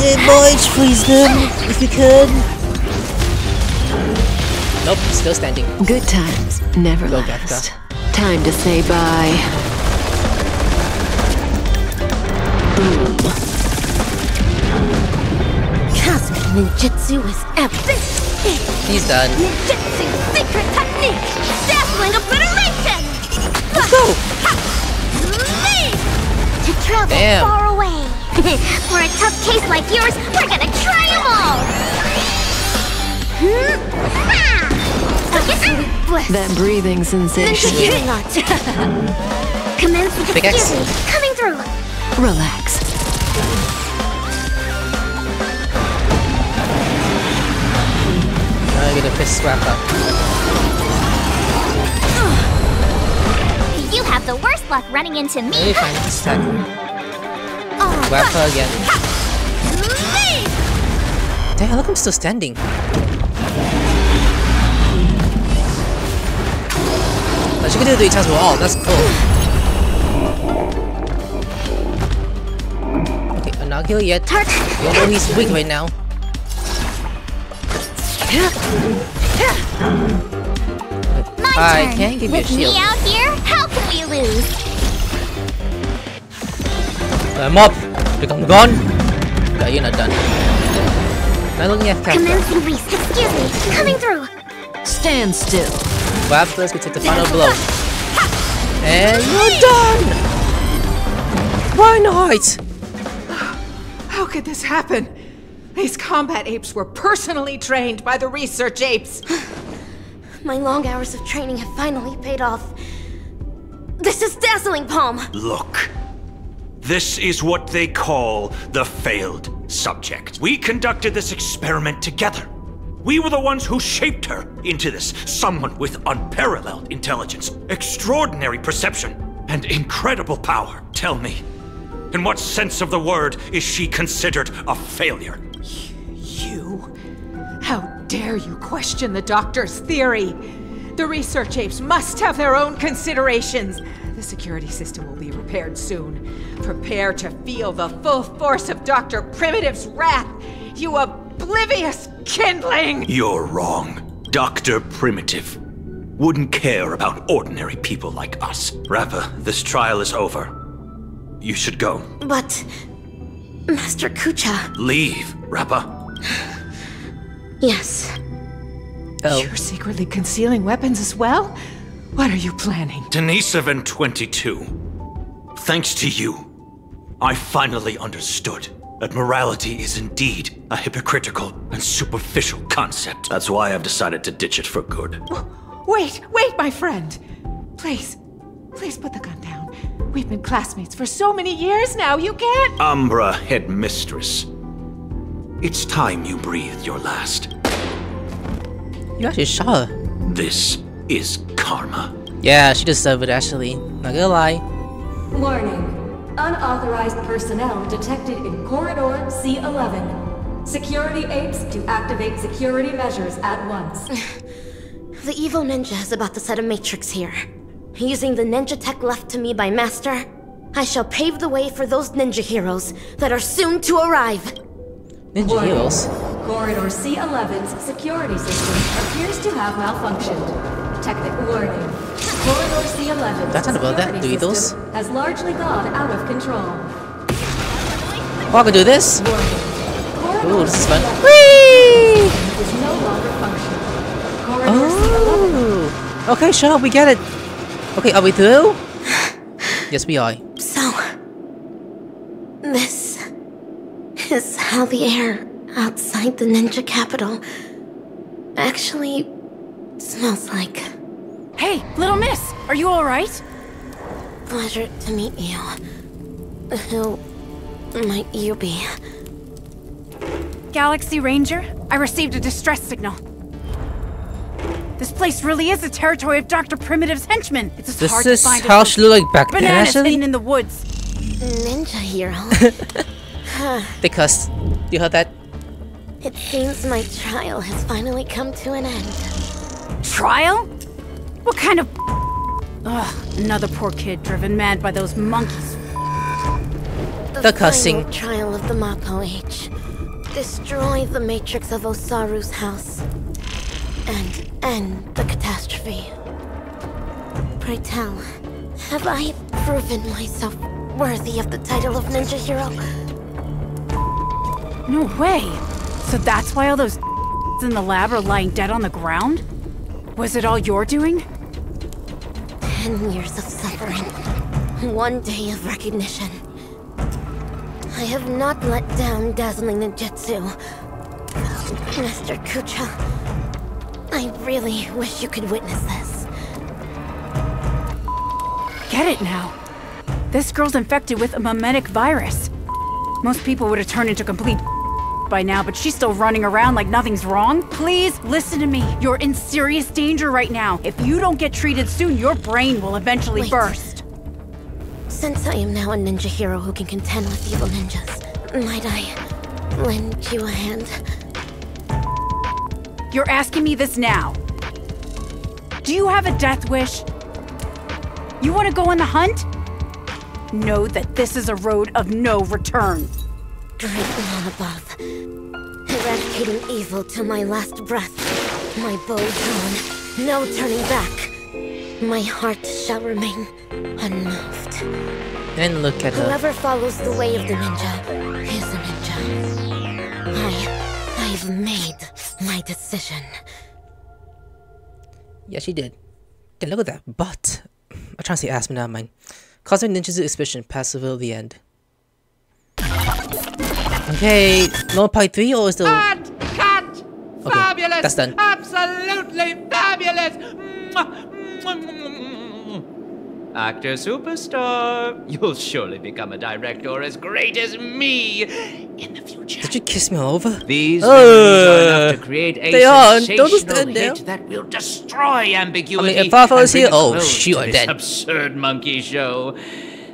Hey boys, freeze them if you could. Nope, still standing. Good times never last. Time to say bye. Boom. Cosmic ninjutsu is epic. He's done. Ninjutsu secret technique! Dazzling obliteration! Let's go! To travel far away. For a tough case like yours, we're gonna try them all! Absolute bliss. That breathing sensation. Commence with the fury coming through. Relax. I'm gonna fist swap up. You have the worst luck running into me. Really fine, just attack. Rappa again. Damn, look, I'm still standing. But you can do 3 times with all. That's cool. Okay, I'm not healed yet. You know he's weak right now. I can't give you a shield. With me out here, how can we lose? I'm up. Become gone. Okay, you're not done. Not looking at camera. Commencing race. Excuse me. Coming through. Stand still. But after this, we take the final blow. And you're done. Why not? How could this happen? These combat apes were personally trained by the research apes! My long hours of training have finally paid off. This is dazzling, Palm! Look. This is what they call the failed subject. We conducted this experiment together. We were the ones who shaped her into this. Someone with unparalleled intelligence, extraordinary perception, and incredible power. Tell me, in what sense of the word is she considered a failure? You? How dare you question the doctor's theory? The research apes must have their own considerations. The security system will be repaired soon. Prepare to feel the full force of Dr. Primitive's wrath, you oblivious kindling! You're wrong. Dr. Primitive wouldn't care about ordinary people like us. Rappa, this trial is over. You should go. But... Master Kucha... Leave, Rappa. Yes. Oh. You're secretly concealing weapons as well? What are you planning? Denisovan-22. Thanks to you, I finally understood that morality is indeed a hypocritical and superficial concept. That's why I've decided to ditch it for good. Wait, my friend. Please put the gun down. We've been classmates for so many years now, you can't... Umbra Headmistress. It's time you breathed your last. You actually shot her. This is karma. Yeah, she deserved it, actually. Not gonna lie. Warning. Unauthorized personnel detected in Corridor C11. Security apes to activate security measures at once. The evil ninja is about to set a matrix here. Using the ninja tech left to me by Master, I shall pave the way for those ninja heroes that are soon to arrive. Ninja heroes. Corridor C11's security system appears to have malfunctioned. Technical warning. Corridor C11. That's not about that, do those? Has largely gone out of control. Oh, I can do this. Ooh, this is fun. Whee! Is no longer functional. Oh. C11. Okay, sure, we get it. Okay, are we through? Yes, we are. So, this is how the air outside the ninja capital actually smells like. Hey, little miss, are you alright? Pleasure to meet you. Who might you be? Galaxy Ranger, I received a distress signal. This place really is the territory of Dr. Primitive's henchmen. It's just hard to find. This is how she looked like back then, actually? Bananas in the woods. Ninja hero. Huh. They cussed. You heard that? It seems my trial has finally come to an end. Trial? What kind of... Ugh, another poor kid driven mad by those monkeys. The cussing. Final trial of the Mako H. Destroy the matrix of Osaru's house. And end the catastrophe. Pray tell, have I proven myself worthy of the title of ninja hero? No way! So that's why all those in the lab are lying dead on the ground? Was it all your doing? 10 years of suffering. 1 day of recognition. I have not let down dazzling ninjutsu. Master Kucha, I really wish you could witness this. Get it now. This girl's infected with a memetic virus. Most people would have turned into complete by now, but she's still running around like nothing's wrong. Please listen to me. You're in serious danger right now. If you don't get treated soon, your brain will eventually burst. Since I am now a ninja hero who can contend with evil ninjas, might I lend you a hand? You're asking me this now. Do you have a death wish? You want to go on the hunt? Know that this is a road of no return. Great man above, eradicating evil till my last breath. My bow drawn, no turning back. My heart shall remain unmoved. Then look at her. Whoever follows the way of the ninja is a ninja. I've made my decision. Yeah, she did. Then look at that. But I'm trying to say ass, but not mine. Cosmic ninjutsu exhibition, passive will the end. Okay, Lord Pi 3 or is the... Cut! Okay, fabulous! That's done. Absolutely fabulous! Actor superstar, you'll surely become a director as great as me in the future. Did you kiss me all over? These are enough to create a sensational hit that will destroy ambiguity. I mean, if Firefly is here, oh, sure, then. Absurd monkey show.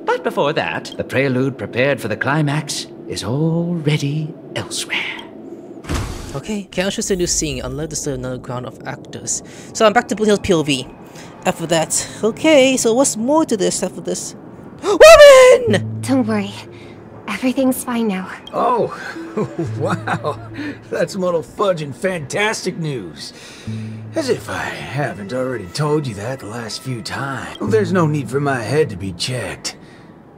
But before that, the prelude prepared for the climax is already elsewhere. Okay, can I choose a new scene? Unless this is another ground of actors. So I'm back to Boothill's POV. After that, okay, so what's more to this after this? Woman! Don't worry. Everything's fine now. Oh, wow. That's model fudging fantastic news. As if I haven't already told you that the last few times. Well, there's no need for my head to be checked,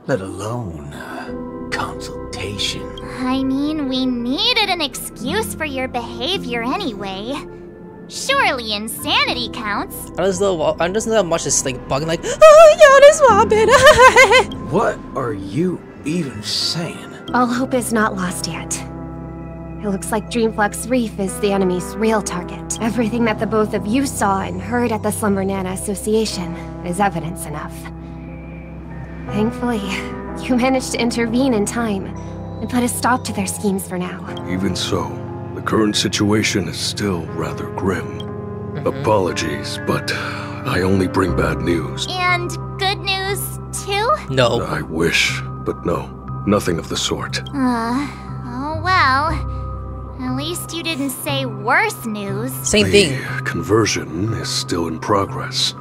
let alone consultation. I mean, we needed an excuse for your behavior anyway. Surely insanity counts. I just know how much it's like bugging like, oh, yeah, this Robin. What are you even saying? All hope is not lost yet. It looks like Dreamflux Reef is the enemy's real target. Everything that the both of you saw and heard at the Slumber Nana Association is evidence enough. Thankfully, you managed to intervene in time and put a stop to their schemes for now. Even so, the current situation is still rather grim. Apologies, but I only bring bad news. And good news, too? No. I wish, but no. Nothing of the sort. Oh well. At least you didn't say worse news. Same thing. The conversion is still in progress.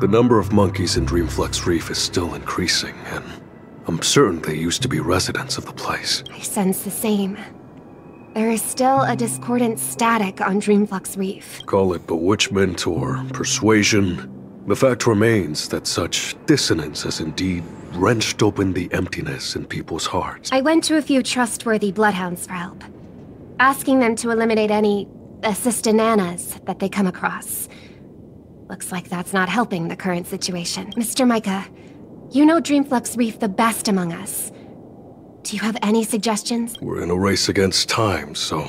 The number of monkeys in Dreamflux Reef is still increasing, and I'm certain they used to be residents of the place. I sense the same. There is still a discordant static on Dreamflux Reef. Call it bewitchment or persuasion. The fact remains that such dissonance has indeed wrenched open the emptiness in people's hearts. I went to a few trustworthy bloodhounds for help, asking them to eliminate any assistanannas that they come across. Looks like that's not helping the current situation. Mr. Micah, you know Dreamflux Reef the best among us. Do you have any suggestions? We're in a race against time, so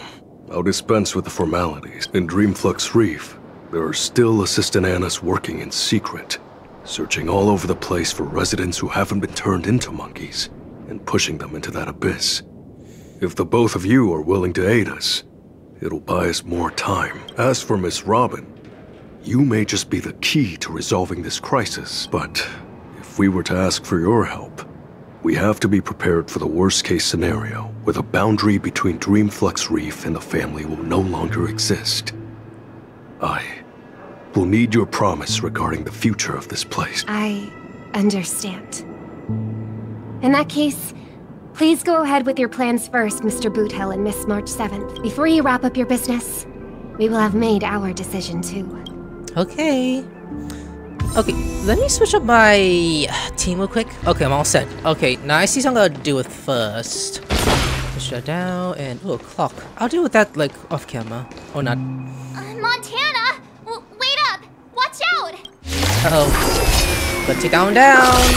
I'll dispense with the formalities. In Dreamflux Reef, there are still assistanannas working in secret, searching all over the place for residents who haven't been turned into monkeys, and pushing them into that abyss. If the both of you are willing to aid us, it'll buy us more time. As for Miss Robin, you may just be the key to resolving this crisis, but if we were to ask for your help, we have to be prepared for the worst-case scenario, where the boundary between Dreamflux Reef and the family will no longer exist. I will need your promise regarding the future of this place. I understand. In that case, please go ahead with your plans first, Mr. Boothill and Miss March 7th. Before you wrap up your business, we will have made our decision too. Okay. Okay, let me switch up my team real quick. Okay, I'm all set. Okay, now I see something I gotta do with first. Push that down and ooh, a clock. I'll deal with that like off camera or not. Montana, wait up! Watch out! Uh oh, but take on down.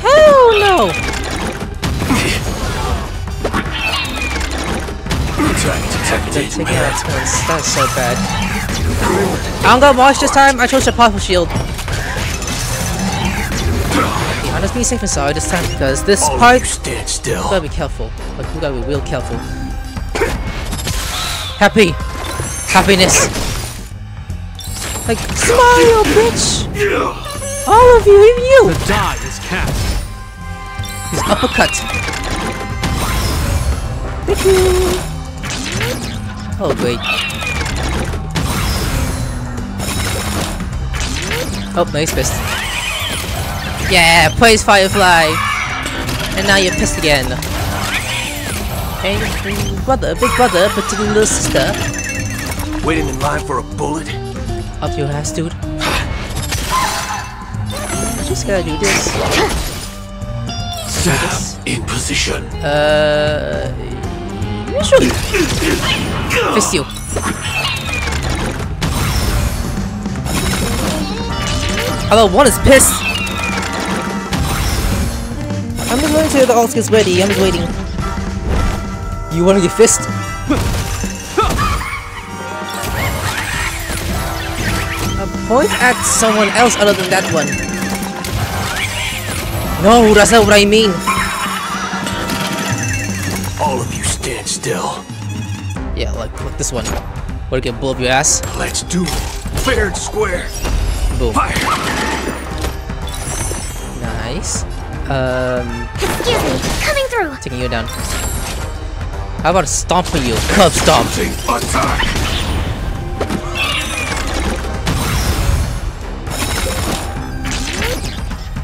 Hell no! That's so bad. I'm gonna watch this time. I chose the powerful shield. Okay, I'm just being safe and sorry this time because this part. Gotta be careful. Like, we gotta be real careful. Happy, happiness. Like, smile, bitch. All of you, even you. The die is cast. He's uppercut. Thank you. Oh great. Oh, nice fist. Yeah, praise Firefly! And now you're pissed again. Angry brother, big brother, particular little sister. Waiting in line for a bullet? Up your ass, dude. Just gotta do this. Set in position. Usually. Fist you. Hello, one is pissed! I'm just waiting till the all gets ready, I'm just waiting. You wanna get fist? Point at someone else other than that one. No, that's not what I mean. All of you stand still. Yeah, like this one. Wanna get blow up your ass? Let's do it. Fair and square. Boom. Fire. Nice. Excuse me, coming through. Taking you down. How about stomping you? Cub stomp.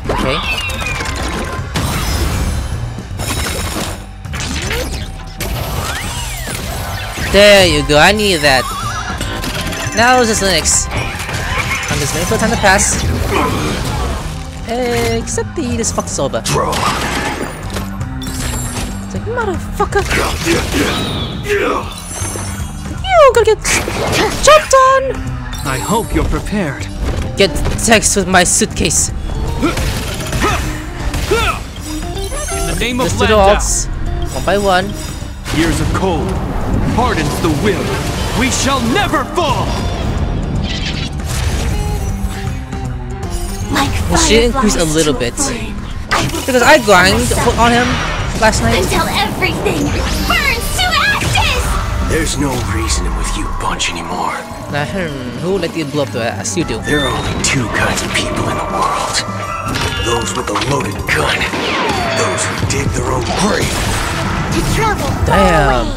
Okay. There you go. I needed that. Now it's just Linux. I'm just waiting for time to pass. Except he just fucks over. It's like, motherfucker! You're gonna get jumped on! I hope you're prepared. Get text with my suitcase. In the name of the alts, one by one. Years of cold hardens the will. We shall never fall! Well, she increased a little bit because I grind on him last night. Until everything burns to ashes. There's no reasoning with you bunch anymore. Now, who let you blow up the ass? You do. There are only two kinds of people in the world: those with a loaded gun, those who dig their own grave. To travel damn.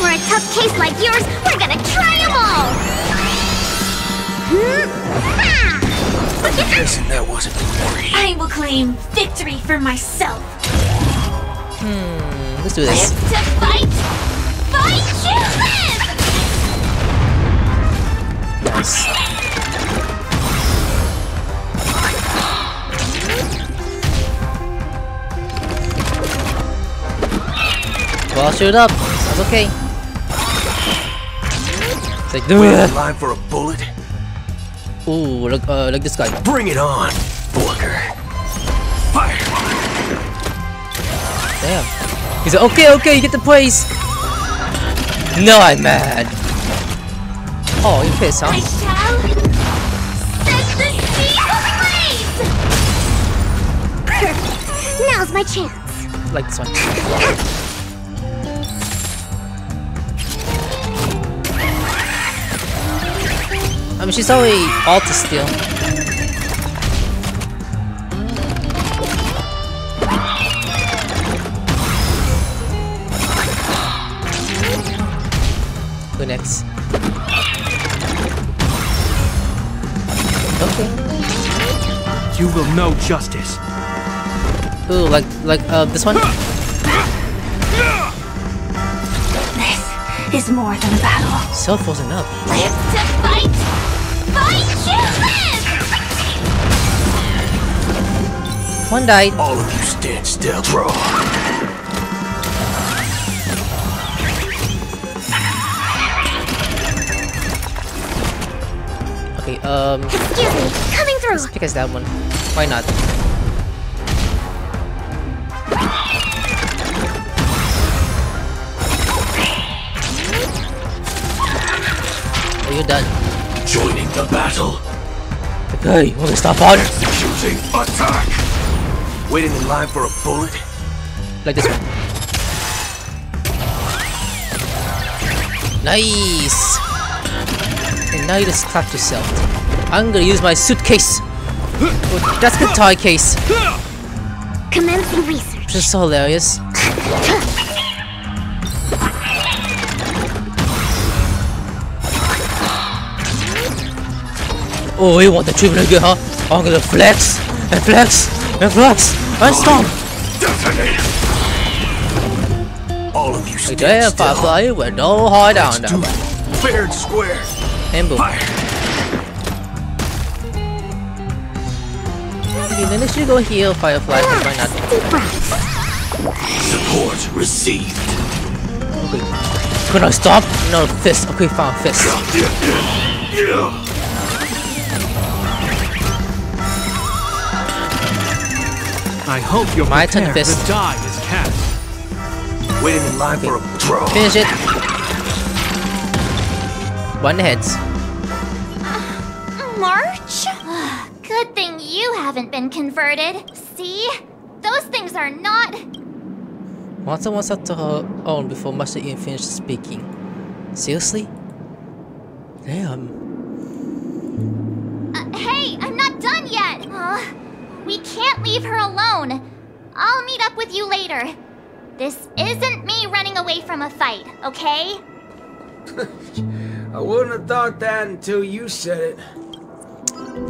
For a tough case like yours, we're gonna try them all. Hmm? Guessing that wasn't the worry. I will claim victory for myself. Let's do this. To fight. Fight, nice. Well, shoot up. That's okay. It's like, dude. Wait in line for a bullet. Ooh, look this guy. Bring it on, Booker. Fire. Damn. He's like, okay, you get the place. No, I'm mad. Oh, you pissed, huh? I shall set the sea ablaze. Now's my chance. Like this one. I mean, she's only ulti still. Next. Okay. You will know justice. Ooh, like this one. This is more than a battle. Self wasn't up. Live to fight. Fight you live. One died. All of you stand still, draw. Excuse me, coming through. Let's pick us that one. Why not? Oh, you're done. Joining the battle. Okay, will they stop on? Executing attack. Waiting in line for a bullet. Like this one. Nice. And now you just clap yourself. I'm gonna use my suitcase. Oh, that's the toy case. Commencing research. Which is so hilarious. Oh, you want the tribute again, huh? I'm gonna flex and flex and flex and stomp. All of you stay still. Firefly with no high down there. Fair and square. And boom. Okay, then let's go heal Firefly, but why not? Support received. Okay. Can I stop? No, fist. Okay, fine, fist. I hope you're my turn, fist. The die is cast. Waiting in line for a draw. Finish it. One head. March? Good thing you haven't been converted. See? Those things are not... Watson wants up to her own before Master even finished speaking. Seriously? Damn. Hey, I'm not done yet! We can't leave her alone. I'll meet up with you later. This isn't me running away from a fight, okay? I wouldn't have thought that until you said it.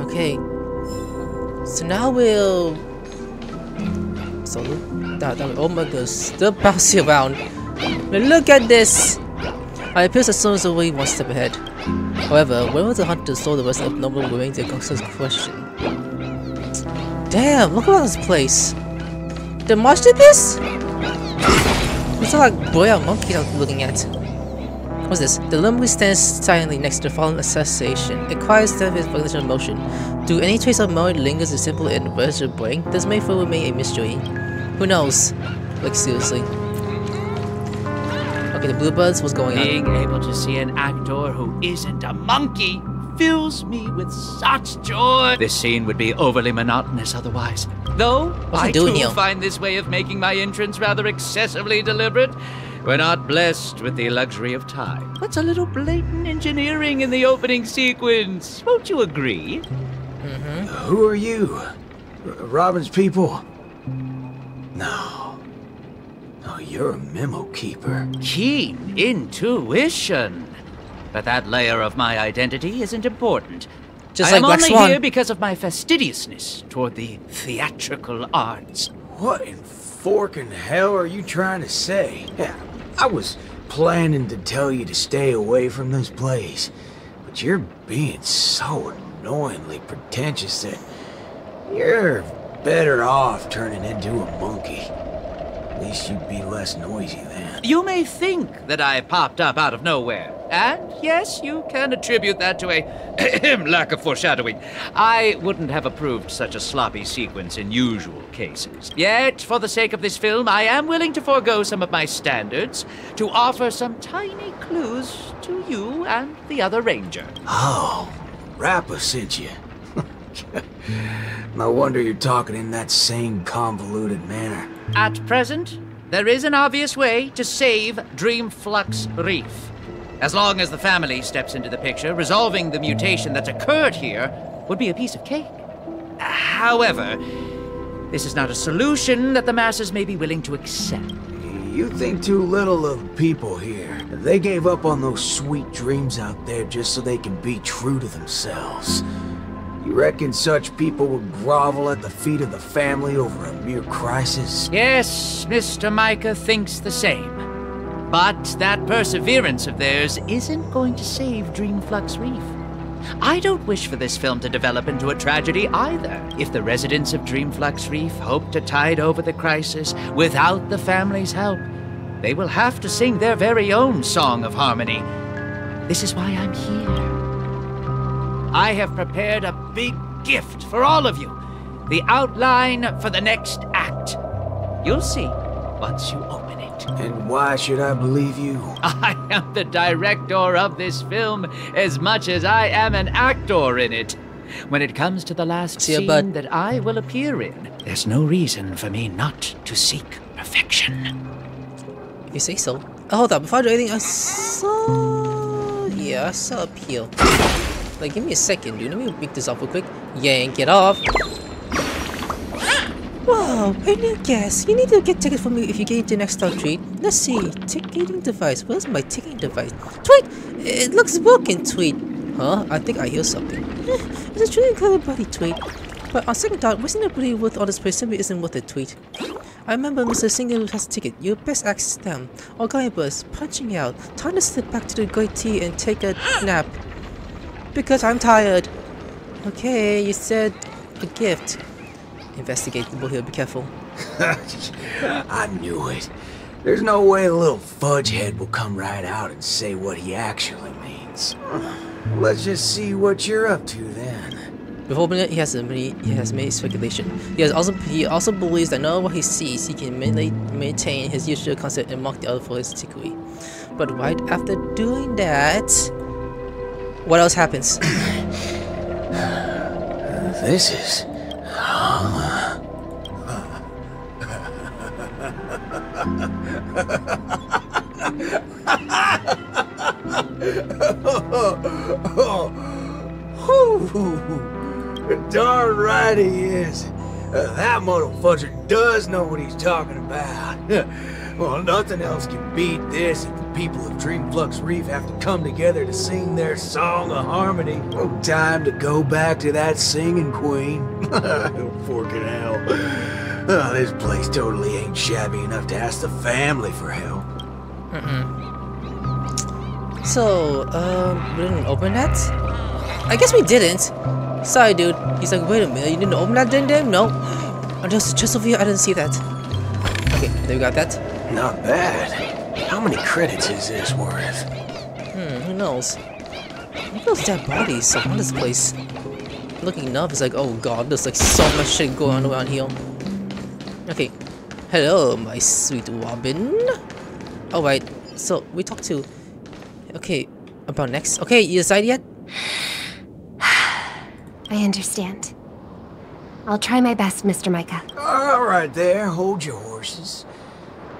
Okay. So now we'll... So that oh my gosh, still bouncing around. But look at this! I appears as soon as away one step ahead. However, when was the hunter saw the rest of normal wearing the Gongsa's question? Damn, look around this place! Did March did this? It's not like boy or monkey I'm looking at. What's this? The limb stands silently next to the fallen assassin. It quiets death with volitional motion. Do any trace of memory lingers in simple and where's your brain? This may for remain a mystery. Who knows? Like seriously. Okay, the bluebirds, what's going on? Being able to see an actor who isn't a monkey fills me with such joy. This scene would be overly monotonous otherwise. Though, I do find this way of making my entrance rather excessively deliberate. We're not blessed with the luxury of time. That's a little blatant engineering in the opening sequence. Won't you agree? Mm-hmm. Who are you? Robin's people? No. No, you're a memo keeper. Keen intuition. But that layer of my identity isn't important. Just like Black Swan. I'm only here because of my fastidiousness toward the theatrical arts. What in fork in hell are you trying to say? Yeah, I was planning to tell you to stay away from this place, but you're being so annoyingly pretentious that you're better off turning into a monkey. At least you'd be less noisy then. You may think that I popped up out of nowhere. And yes, you can attribute that to a lack of foreshadowing. I wouldn't have approved such a sloppy sequence in usual cases. Yet, for the sake of this film, I am willing to forego some of my standards to offer some tiny clues to you and the other ranger. Oh, Rappa sent you. No wonder you're talking in that same convoluted manner. At present, there is an obvious way to save Dreamflux Reef. As long as the family steps into the picture, resolving the mutation that's occurred here would be a piece of cake. However, this is not a solution that the masses may be willing to accept. You think too little of people here. They gave up on those sweet dreams out there just so they can be true to themselves. You reckon such people would grovel at the feet of the family over a mere crisis? Yes, Mr. Micah thinks the same. But that perseverance of theirs isn't going to save Dreamflux Reef. I don't wish for this film to develop into a tragedy either. If the residents of Dreamflux Reef hope to tide over the crisis without the family's help, they will have to sing their very own song of harmony. This is why I'm here. I have prepared a big gift for all of you. The outline for the next act. You'll see once you open. And why should I believe you? I am the director of this film as much as I am an actor in it. When it comes to the last scene that I will appear in, there's no reason for me not to seek perfection. You say so. Oh, hold up, before I do anything, I saw... yeah, I saw up here. Like, give me a second, dude. Let me pick this up real quick. Yank it off. Whoa, brand new gas. You need to get tickets for me if you get into the next star treat. Let's see, ticketing device. Where's my ticketing device? Tweet! It looks broken, Tweet. Huh? I think I hear something. It's a truly incredible body, Tweet. But on second thought, wasn't it really worth all this place? Simply isn't worth a tweet. I remember Mr. Singer has a ticket. You best access them. Or Guybrush, punching out. Time to slip back to the great tea and take a nap. Because I'm tired. Okay, you said a gift. Investigate the bull here, be careful. I knew it. There's no way the little fudgehead will come right out and say what he actually means. Let's just see what you're up to then. Before opening it, he has made speculation. He also believes that none of what he sees, he can maintain his usual concept and mock the other for his degree. But right after doing that, what else happens? This is... Darn right he is. That motherfucker does know what he's talking about. Well, nothing else can beat this if the people of Dreamflux Reef have to come together to sing their song of harmony. No time to go back to that singing queen. Forking hell. Oh, this place totally ain't shabby enough to ask the family for help. So, we didn't open that? I guess we didn't. Sorry, dude. He's like, wait a minute, you didn't open that, didn't? No. Just over here, I didn't see that. Okay, there we got that. Not bad. How many credits is this worth? Who knows? Look at those dead bodies around this place. Looking up, it's like, oh god, there's like so much shit going on around here. Okay. Hello, my sweet Robin. Alright, so we talked to... okay, about next. Okay, you decide yet? I understand. I'll try my best, Mr. Micah. Alright there, hold your horses.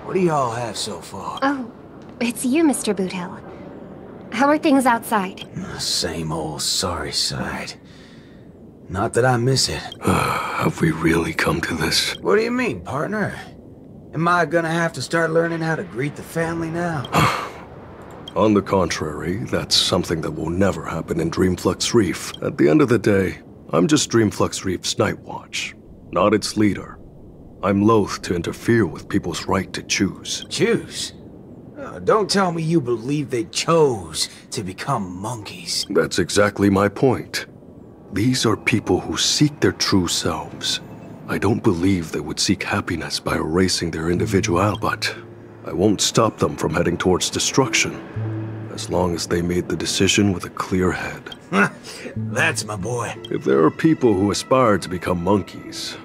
What do y'all have so far? Oh, it's you, Mr. Boothill. How are things outside? Same old sorry side. Not that I miss it. Have we really come to this? What do you mean, partner? Am I gonna have to start learning how to greet the family now? On the contrary, that's something that will never happen in Dreamflux Reef. At the end of the day, I'm just Dreamflux Reef's Night Watch, not its leader. I'm loath to interfere with people's right to choose. Choose? Oh, don't tell me you believe they chose to become monkeys. That's exactly my point. These are people who seek their true selves. I don't believe they would seek happiness by erasing their individuality, but I won't stop them from heading towards destruction, as long as they made the decision with a clear head. That's my boy. If there are people who aspire to become monkeys,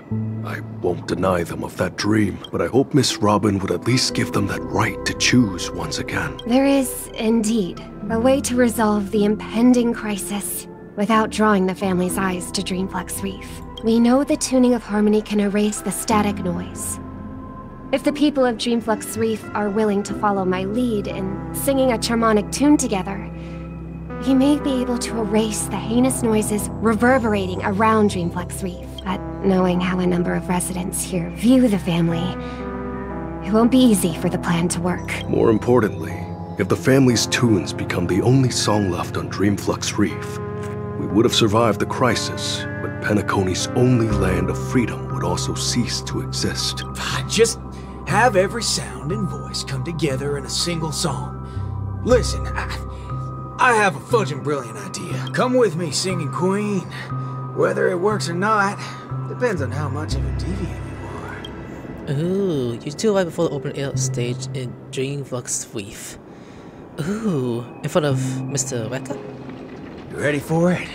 I won't deny them of that dream, but I hope Miss Robin would at least give them that right to choose once again. There is, indeed, a way to resolve the impending crisis without drawing the family's eyes to Dreamflux Reef. We know the tuning of harmony can erase the static noise. If the people of Dreamflux Reef are willing to follow my lead in singing a charmonic tune together, he may be able to erase the heinous noises reverberating around Dreamflux Reef. But knowing how a number of residents here view the family, it won't be easy for the plan to work. More importantly, if the family's tunes become the only song left on Dreamflux Reef, we would have survived the crisis, but Penacone's only land of freedom would also cease to exist. Just have every sound and voice come together in a single song. Listen, I have a fudging brilliant idea. Come with me, singing queen. Whether it works or not, depends on how much of a deviant you are. Ooh, you do right before the open air stage in Dreamflux Reef. Ooh, in front of Mr. Rappa? You ready for it?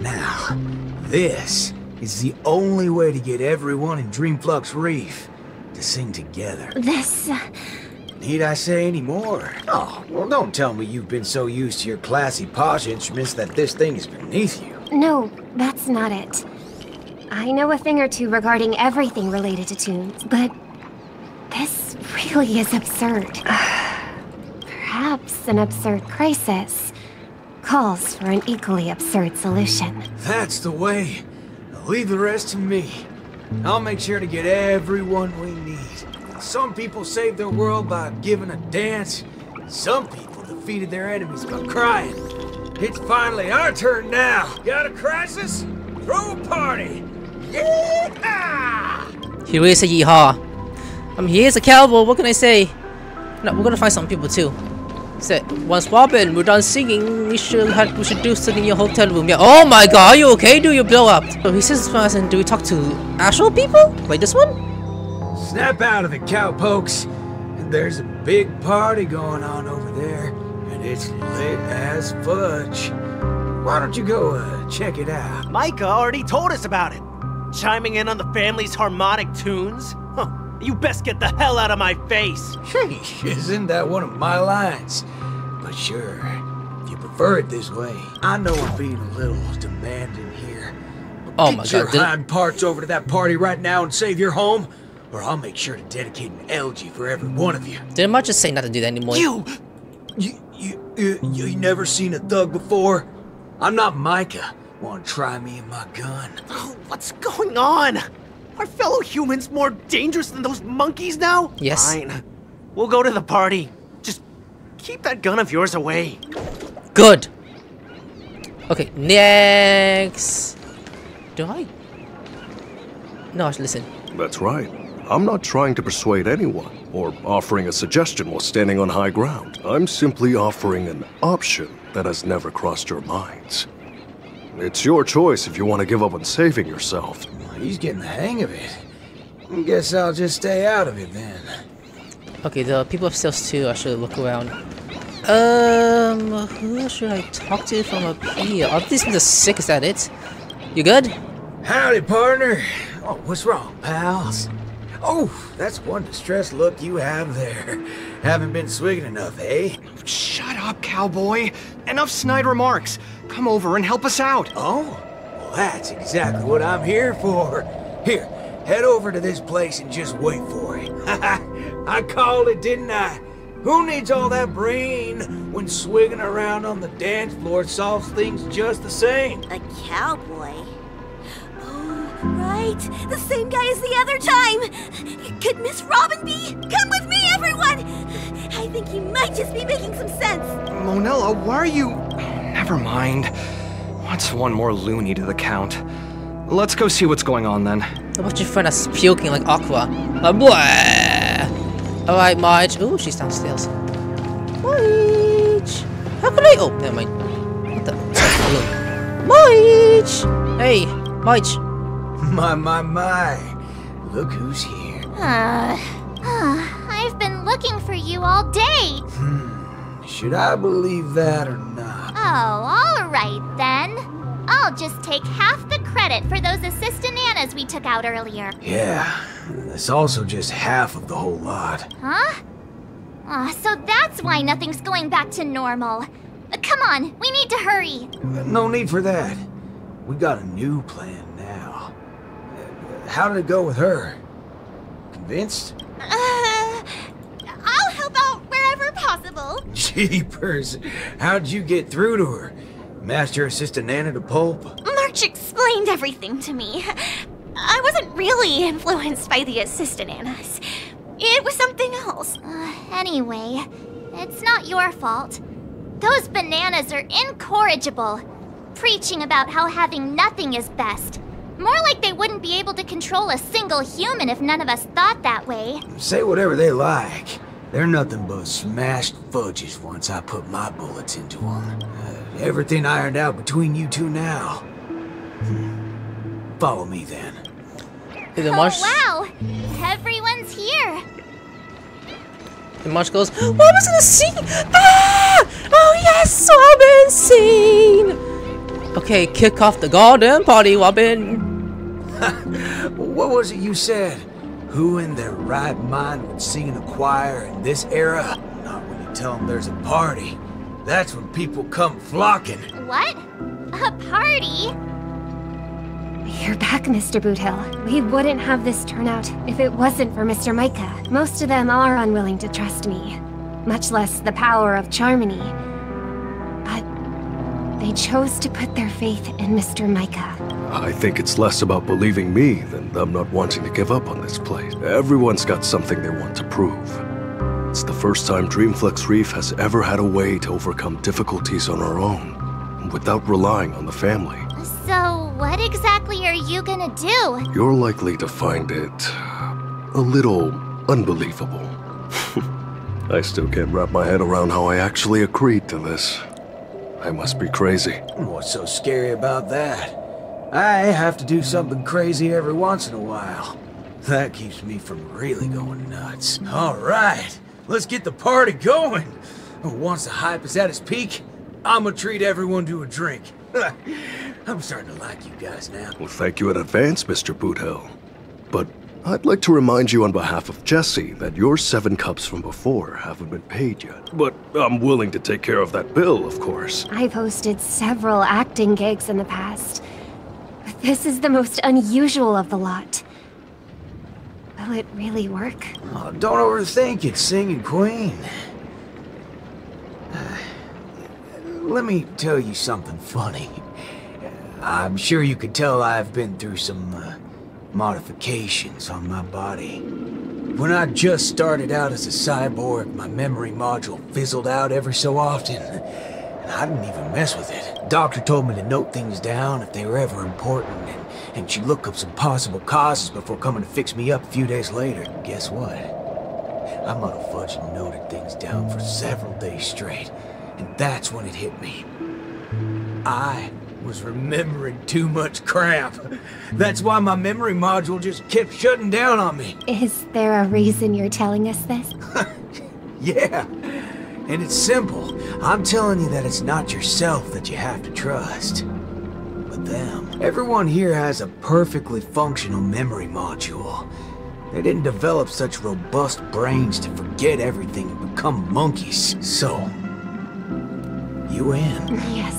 Now, this is the only way to get everyone in Dreamflux Reef to sing together. This... Need I say any more? Oh, well, don't tell me you've been so used to your classy posh instruments that this thing is beneath you. No, that's not it. I know a thing or two regarding everything related to tunes, but this really is absurd. Perhaps an absurd crisis calls for an equally absurd solution. That's the way. Now leave the rest to me. I'll make sure to get everyone we need. Some people saved their world by giving a dance. Some people defeated their enemies by crying. It's finally our turn now. Got a crisis? Throw a party. Yeehaw! He really said yeehaw. He is a cowboy. What can I say? No, we're gonna find some people too. Said once Robin, we're done singing. We should do something in your hotel room. Yeah. Oh my God, are you okay? Do you blow up? So he says to us, and do we talk to actual people? Like this one? Snap out of it, cowpokes! There's a big party going on over there, and it's lit as fudge. Why don't you go check it out? Micah already told us about it! Chiming in on the family's harmonic tunes? Huh, you best get the hell out of my face! Isn't that one of my lines? But sure, if you prefer it this way. I know I'm being a little demanding here. Oh my God! Get your hind parts over to that party right now and save your home, or I'll make sure to dedicate an elegy for every one of you. Didn't I just say not to do that anymore? You never seen a thug before? I'm not Micah. Wanna try me and my gun? Oh, what's going on? Are fellow humans more dangerous than those monkeys now? Yes. Fine. We'll go to the party. Just keep that gun of yours away. Good. Okay, next. Do I? No, listen. That's right. I'm not trying to persuade anyone, or offering a suggestion while standing on high ground. I'm simply offering an option that has never crossed your minds. It's your choice if you want to give up on saving yourself. He's getting the hang of it. I guess I'll just stay out of it then. Okay, the people upstairs too, I should look around. Who should I talk to from up here? Are these the sick? Is that it? You good? Howdy, partner. Oh, what's wrong, pals? Oh, that's one distressed look you have there. Haven't been swigging enough, eh? Shut up, cowboy. Enough snide remarks. Come over and help us out. Oh, well, that's exactly what I'm here for. Here, head over to this place and just wait for it. I called it, didn't I? Who needs all that brain when swigging around on the dance floor solves things just the same? A cowboy? Right, the same guy as the other time! Could Miss Robin be? Come with me, everyone! I think he might just be making some sense! Monella, why are you... Never mind. What's one more loony to the count? Let's go see what's going on, then. I watched your friend us puking like Aqua. Alright, Marge. Ooh, she's downstairs. Marge! How could I? Oh, never mind. What the? Marge! Hey, Marge. My. Look who's here. I've been looking for you all day. Should I believe that or not? Oh, alright then. I'll just take half the credit for those assistant Annas we took out earlier. Yeah, that's also just half of the whole lot. Huh? So that's why nothing's going back to normal. Come on, we need to hurry. No need for that. We got a new plan now. How did it go with her? Convinced? I'll help out wherever possible. Jeepers, how'd you get through to her? Master Assistant Anna to Pulp? March explained everything to me. I wasn't really influenced by the Assistant Annas. It was something else. Anyway, it's not your fault. Those bananas are incorrigible. Preaching about how having nothing is best. More like they wouldn't be able to control a single human if none of us thought that way. Say whatever they like. They're nothing but smashed fudges once I put my bullets into them. Everything ironed out between you two now. Follow me then. Oh, wow! Everyone's here! And March goes, I was in a scene! Ah! Oh yes, Robin scene! Okay, kick off the garden party, Robin! What was it you said? Who in their right mind would sing in a choir in this era? Not when you tell them there's a party. That's when people come flocking. What? A party? You're back, Mr. Boothill. We wouldn't have this turnout if it wasn't for Mr. Micah. Most of them are unwilling to trust me, much less the power of Charmony. But they chose to put their faith in Mr. Micah. I think it's less about believing me than them not wanting to give up on this place. Everyone's got something they want to prove. It's the first time Dreamflux Reef has ever had a way to overcome difficulties on our own, without relying on the family. So what exactly are you gonna do? You're likely to find it a little unbelievable. I still can't wrap my head around how I actually agreed to this. I must be crazy. What's so scary about that? I have to do something crazy every once in a while. That keeps me from really going nuts. Alright, let's get the party going! Once the hype is at its peak, I'ma treat everyone to a drink. I'm starting to like you guys now. Well, thank you in advance, Mr. Boothill. But I'd like to remind you on behalf of Jesse that your 7 cups from before haven't been paid yet. But I'm willing to take care of that bill, of course. I've hosted several acting gigs in the past. This is the most unusual of the lot. Will it really work? Oh, don't overthink it, singing queen. Let me tell you something funny. I'm sure you could tell I've been through some modifications on my body. When I just started out as a cyborg, my memory module fizzled out every so often. I didn't even mess with it. Doctor told me to note things down if they were ever important, and she'd look up some possible causes before coming to fix me up a few days later. Guess what? I might have fudged noted things down for several days straight, and that's when it hit me. I was remembering too much crap. That's why my memory module just kept shutting down on me. Is there a reason you're telling us this? Yeah. And it's simple. I'm telling you that it's not yourself that you have to trust, but them. Everyone here has a perfectly functional memory module. They didn't develop such robust brains to forget everything and become monkeys. So, you in? Yes.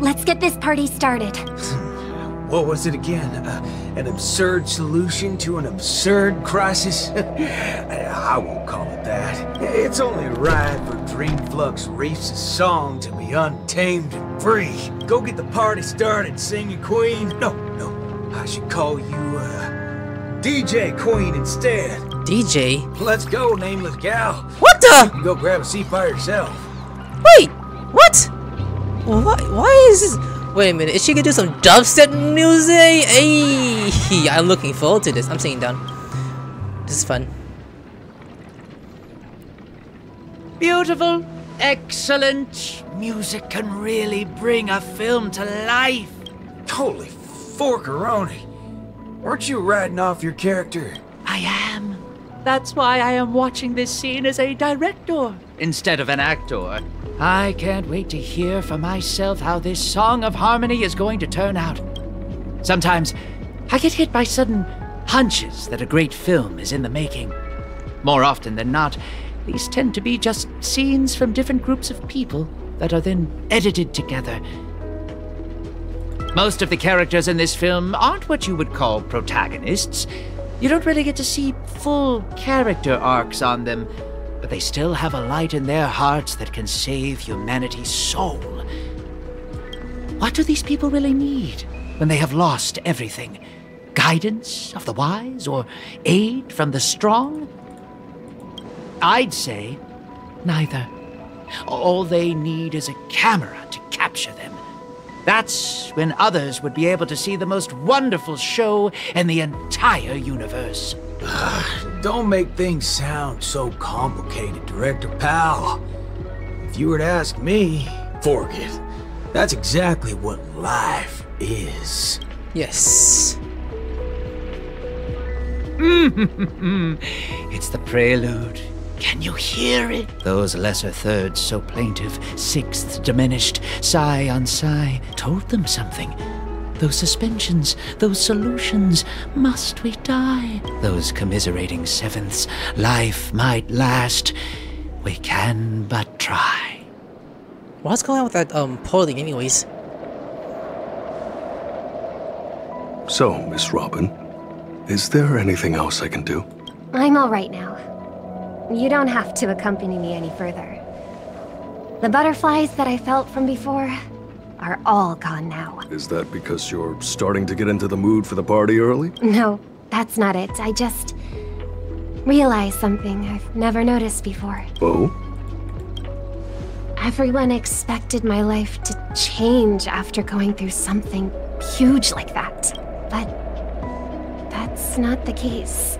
Let's get this party started. What was it again? An absurd solution to an absurd crisis? I won't call it that. It's only right for Dreamflux Reef's song to be untamed and free. Go get the party started, singing queen. No, I should call you DJ Queen instead. DJ? Let's go, nameless gal. What the? You can go grab a seat by yourself. Wait, what? Why is this? Wait a minute, is she gonna do some dubstep music? Hey, I'm looking forward to this. I'm sitting down. This is fun. Beautiful, excellent. Music can really bring a film to life. Holy forcaroni. Weren't you riding off your character? I am. That's why I am watching this scene as a director instead of an actor. I can't wait to hear for myself how this song of harmony is going to turn out. Sometimes I get hit by sudden hunches that a great film is in the making. More often than not, these tend to be just scenes from different groups of people that are then edited together. Most of the characters in this film aren't what you would call protagonists. You don't really get to see full character arcs on them. But they still have a light in their hearts that can save humanity's soul. What do these people really need when they have lost everything? Guidance of the wise or aid from the strong? I'd say neither. All they need is a camera to capture them. That's when others would be able to see the most wonderful show in the entire universe. Don't make things sound so complicated, Director Powell. If you were to ask me, fork it. That's exactly what life is. Yes. It's the prelude. Can you hear it? Those lesser thirds so plaintive, sixth diminished, sigh on sigh, told them something. Those suspensions, those solutions, must we die? Those commiserating sevenths, life might last, we can but try. What's going on with that polling anyways? So, Miss Robin, is there anything else I can do? I'm all right now. You don't have to accompany me any further. The butterflies that I felt from before are all gone now. Is that because you're starting to get into the mood for the party early? No, that's not it. I just realized something I've never noticed before. Oh? Everyone expected my life to change after going through something huge like that. But that's not the case.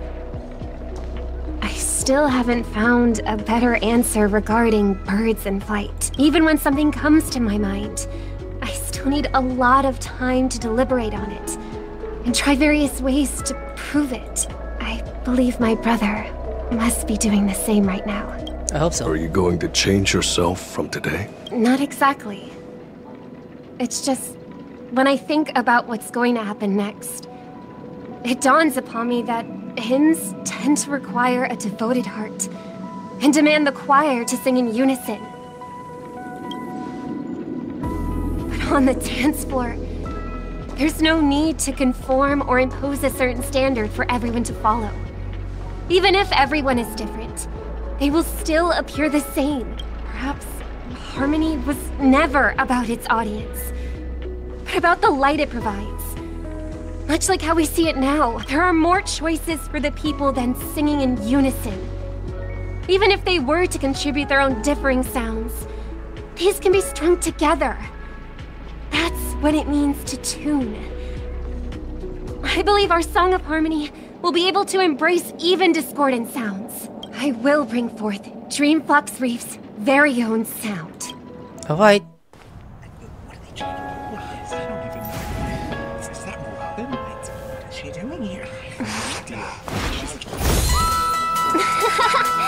I still haven't found a better answer regarding birds in flight. Even when something comes to my mind, I still need a lot of time to deliberate on it, and try various ways to prove it. I believe my brother must be doing the same right now. I hope so. Are you going to change yourself from today? Not exactly. It's just, when I think about what's going to happen next, it dawns upon me that hymns tend to require a devoted heart, and demand the choir to sing in unison. On the dance floor, there's no need to conform or impose a certain standard for everyone to follow. Even if everyone is different, they will still appear the same. Perhaps harmony was never about its audience, but about the light it provides. Much like how we see it now, there are more choices for the people than singing in unison. Even if they were to contribute their own differing sounds, these can be strung together. That's what it means to tune. I believe our Song of Harmony will be able to embrace even discordant sounds. I will bring forth Dreamflux Reef's very own sound. Alright. What are they doing? What is this? I don't even know. Is that Robin? What is she doing here?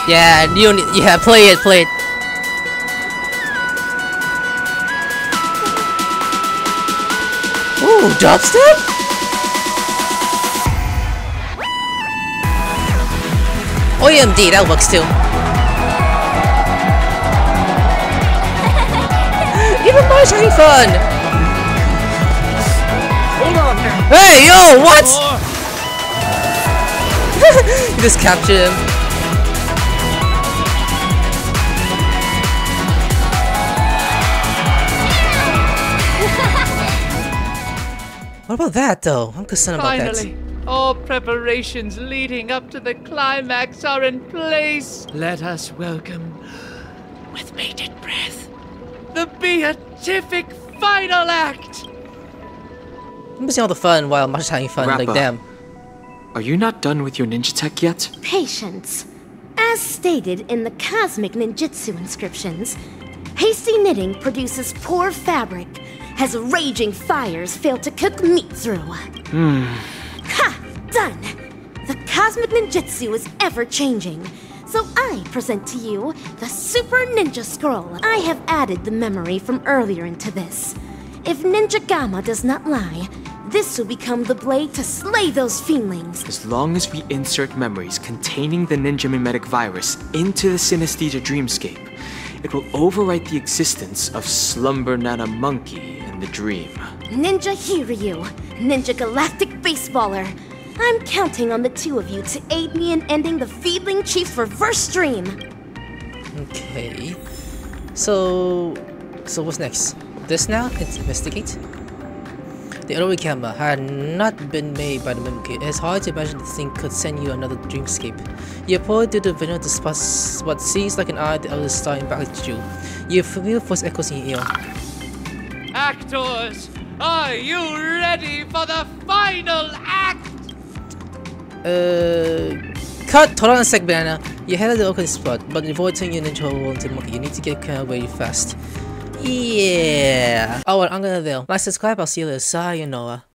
Yeah, yeah, play it, play it. Ooh, dubstep? OMD, that works too. Even March having fun! Hold on now. Hey, yo, what? Just capture him. What about that, though? I'm concerned about that. Finally, all preparations leading up to the climax are in place. Let us welcome, with bated breath, the beatific final act. I'm missing all the fun while Masha's having fun Rappa, like them. Are you not done with your ninja tech yet? Patience. As stated in the cosmic ninjutsu inscriptions, hasty knitting produces poor fabric, as raging fires fail to cook meat through. Ha! Done! The cosmic ninjutsu is ever-changing, so I present to you the Super Ninja Scroll. I have added the memory from earlier into this. If Ninja Gamma does not lie, this will become the blade to slay those fiendlings. As long as we insert memories containing the ninja mimetic virus into the synesthesia dreamscape, it will overwrite the existence of Slumber Nana Monkey in the dream. Ninja Hiryu, Ninja Galactic Baseballer, I'm counting on the two of you to aid me in ending the Feedling Chief's reverse stream. Okay. So what's next? This now? It's investigate. The Orori camera had not been made by the Mimikyu. It's hard to imagine the thing could send you another dreamscape. You pour through the vision to spot what seems like an eye the other starting back at you. Your familiar voice echoes in your ear. Actors, are you ready for the final act? Cut! Hold on a sec, Banana. You're headed to the awkward spot, but before turning your ninja hole into the monkey, you need to get kind of way fast. Yeah. Alright, I'm gonna there. Like, subscribe, I'll see you later. Sayonara.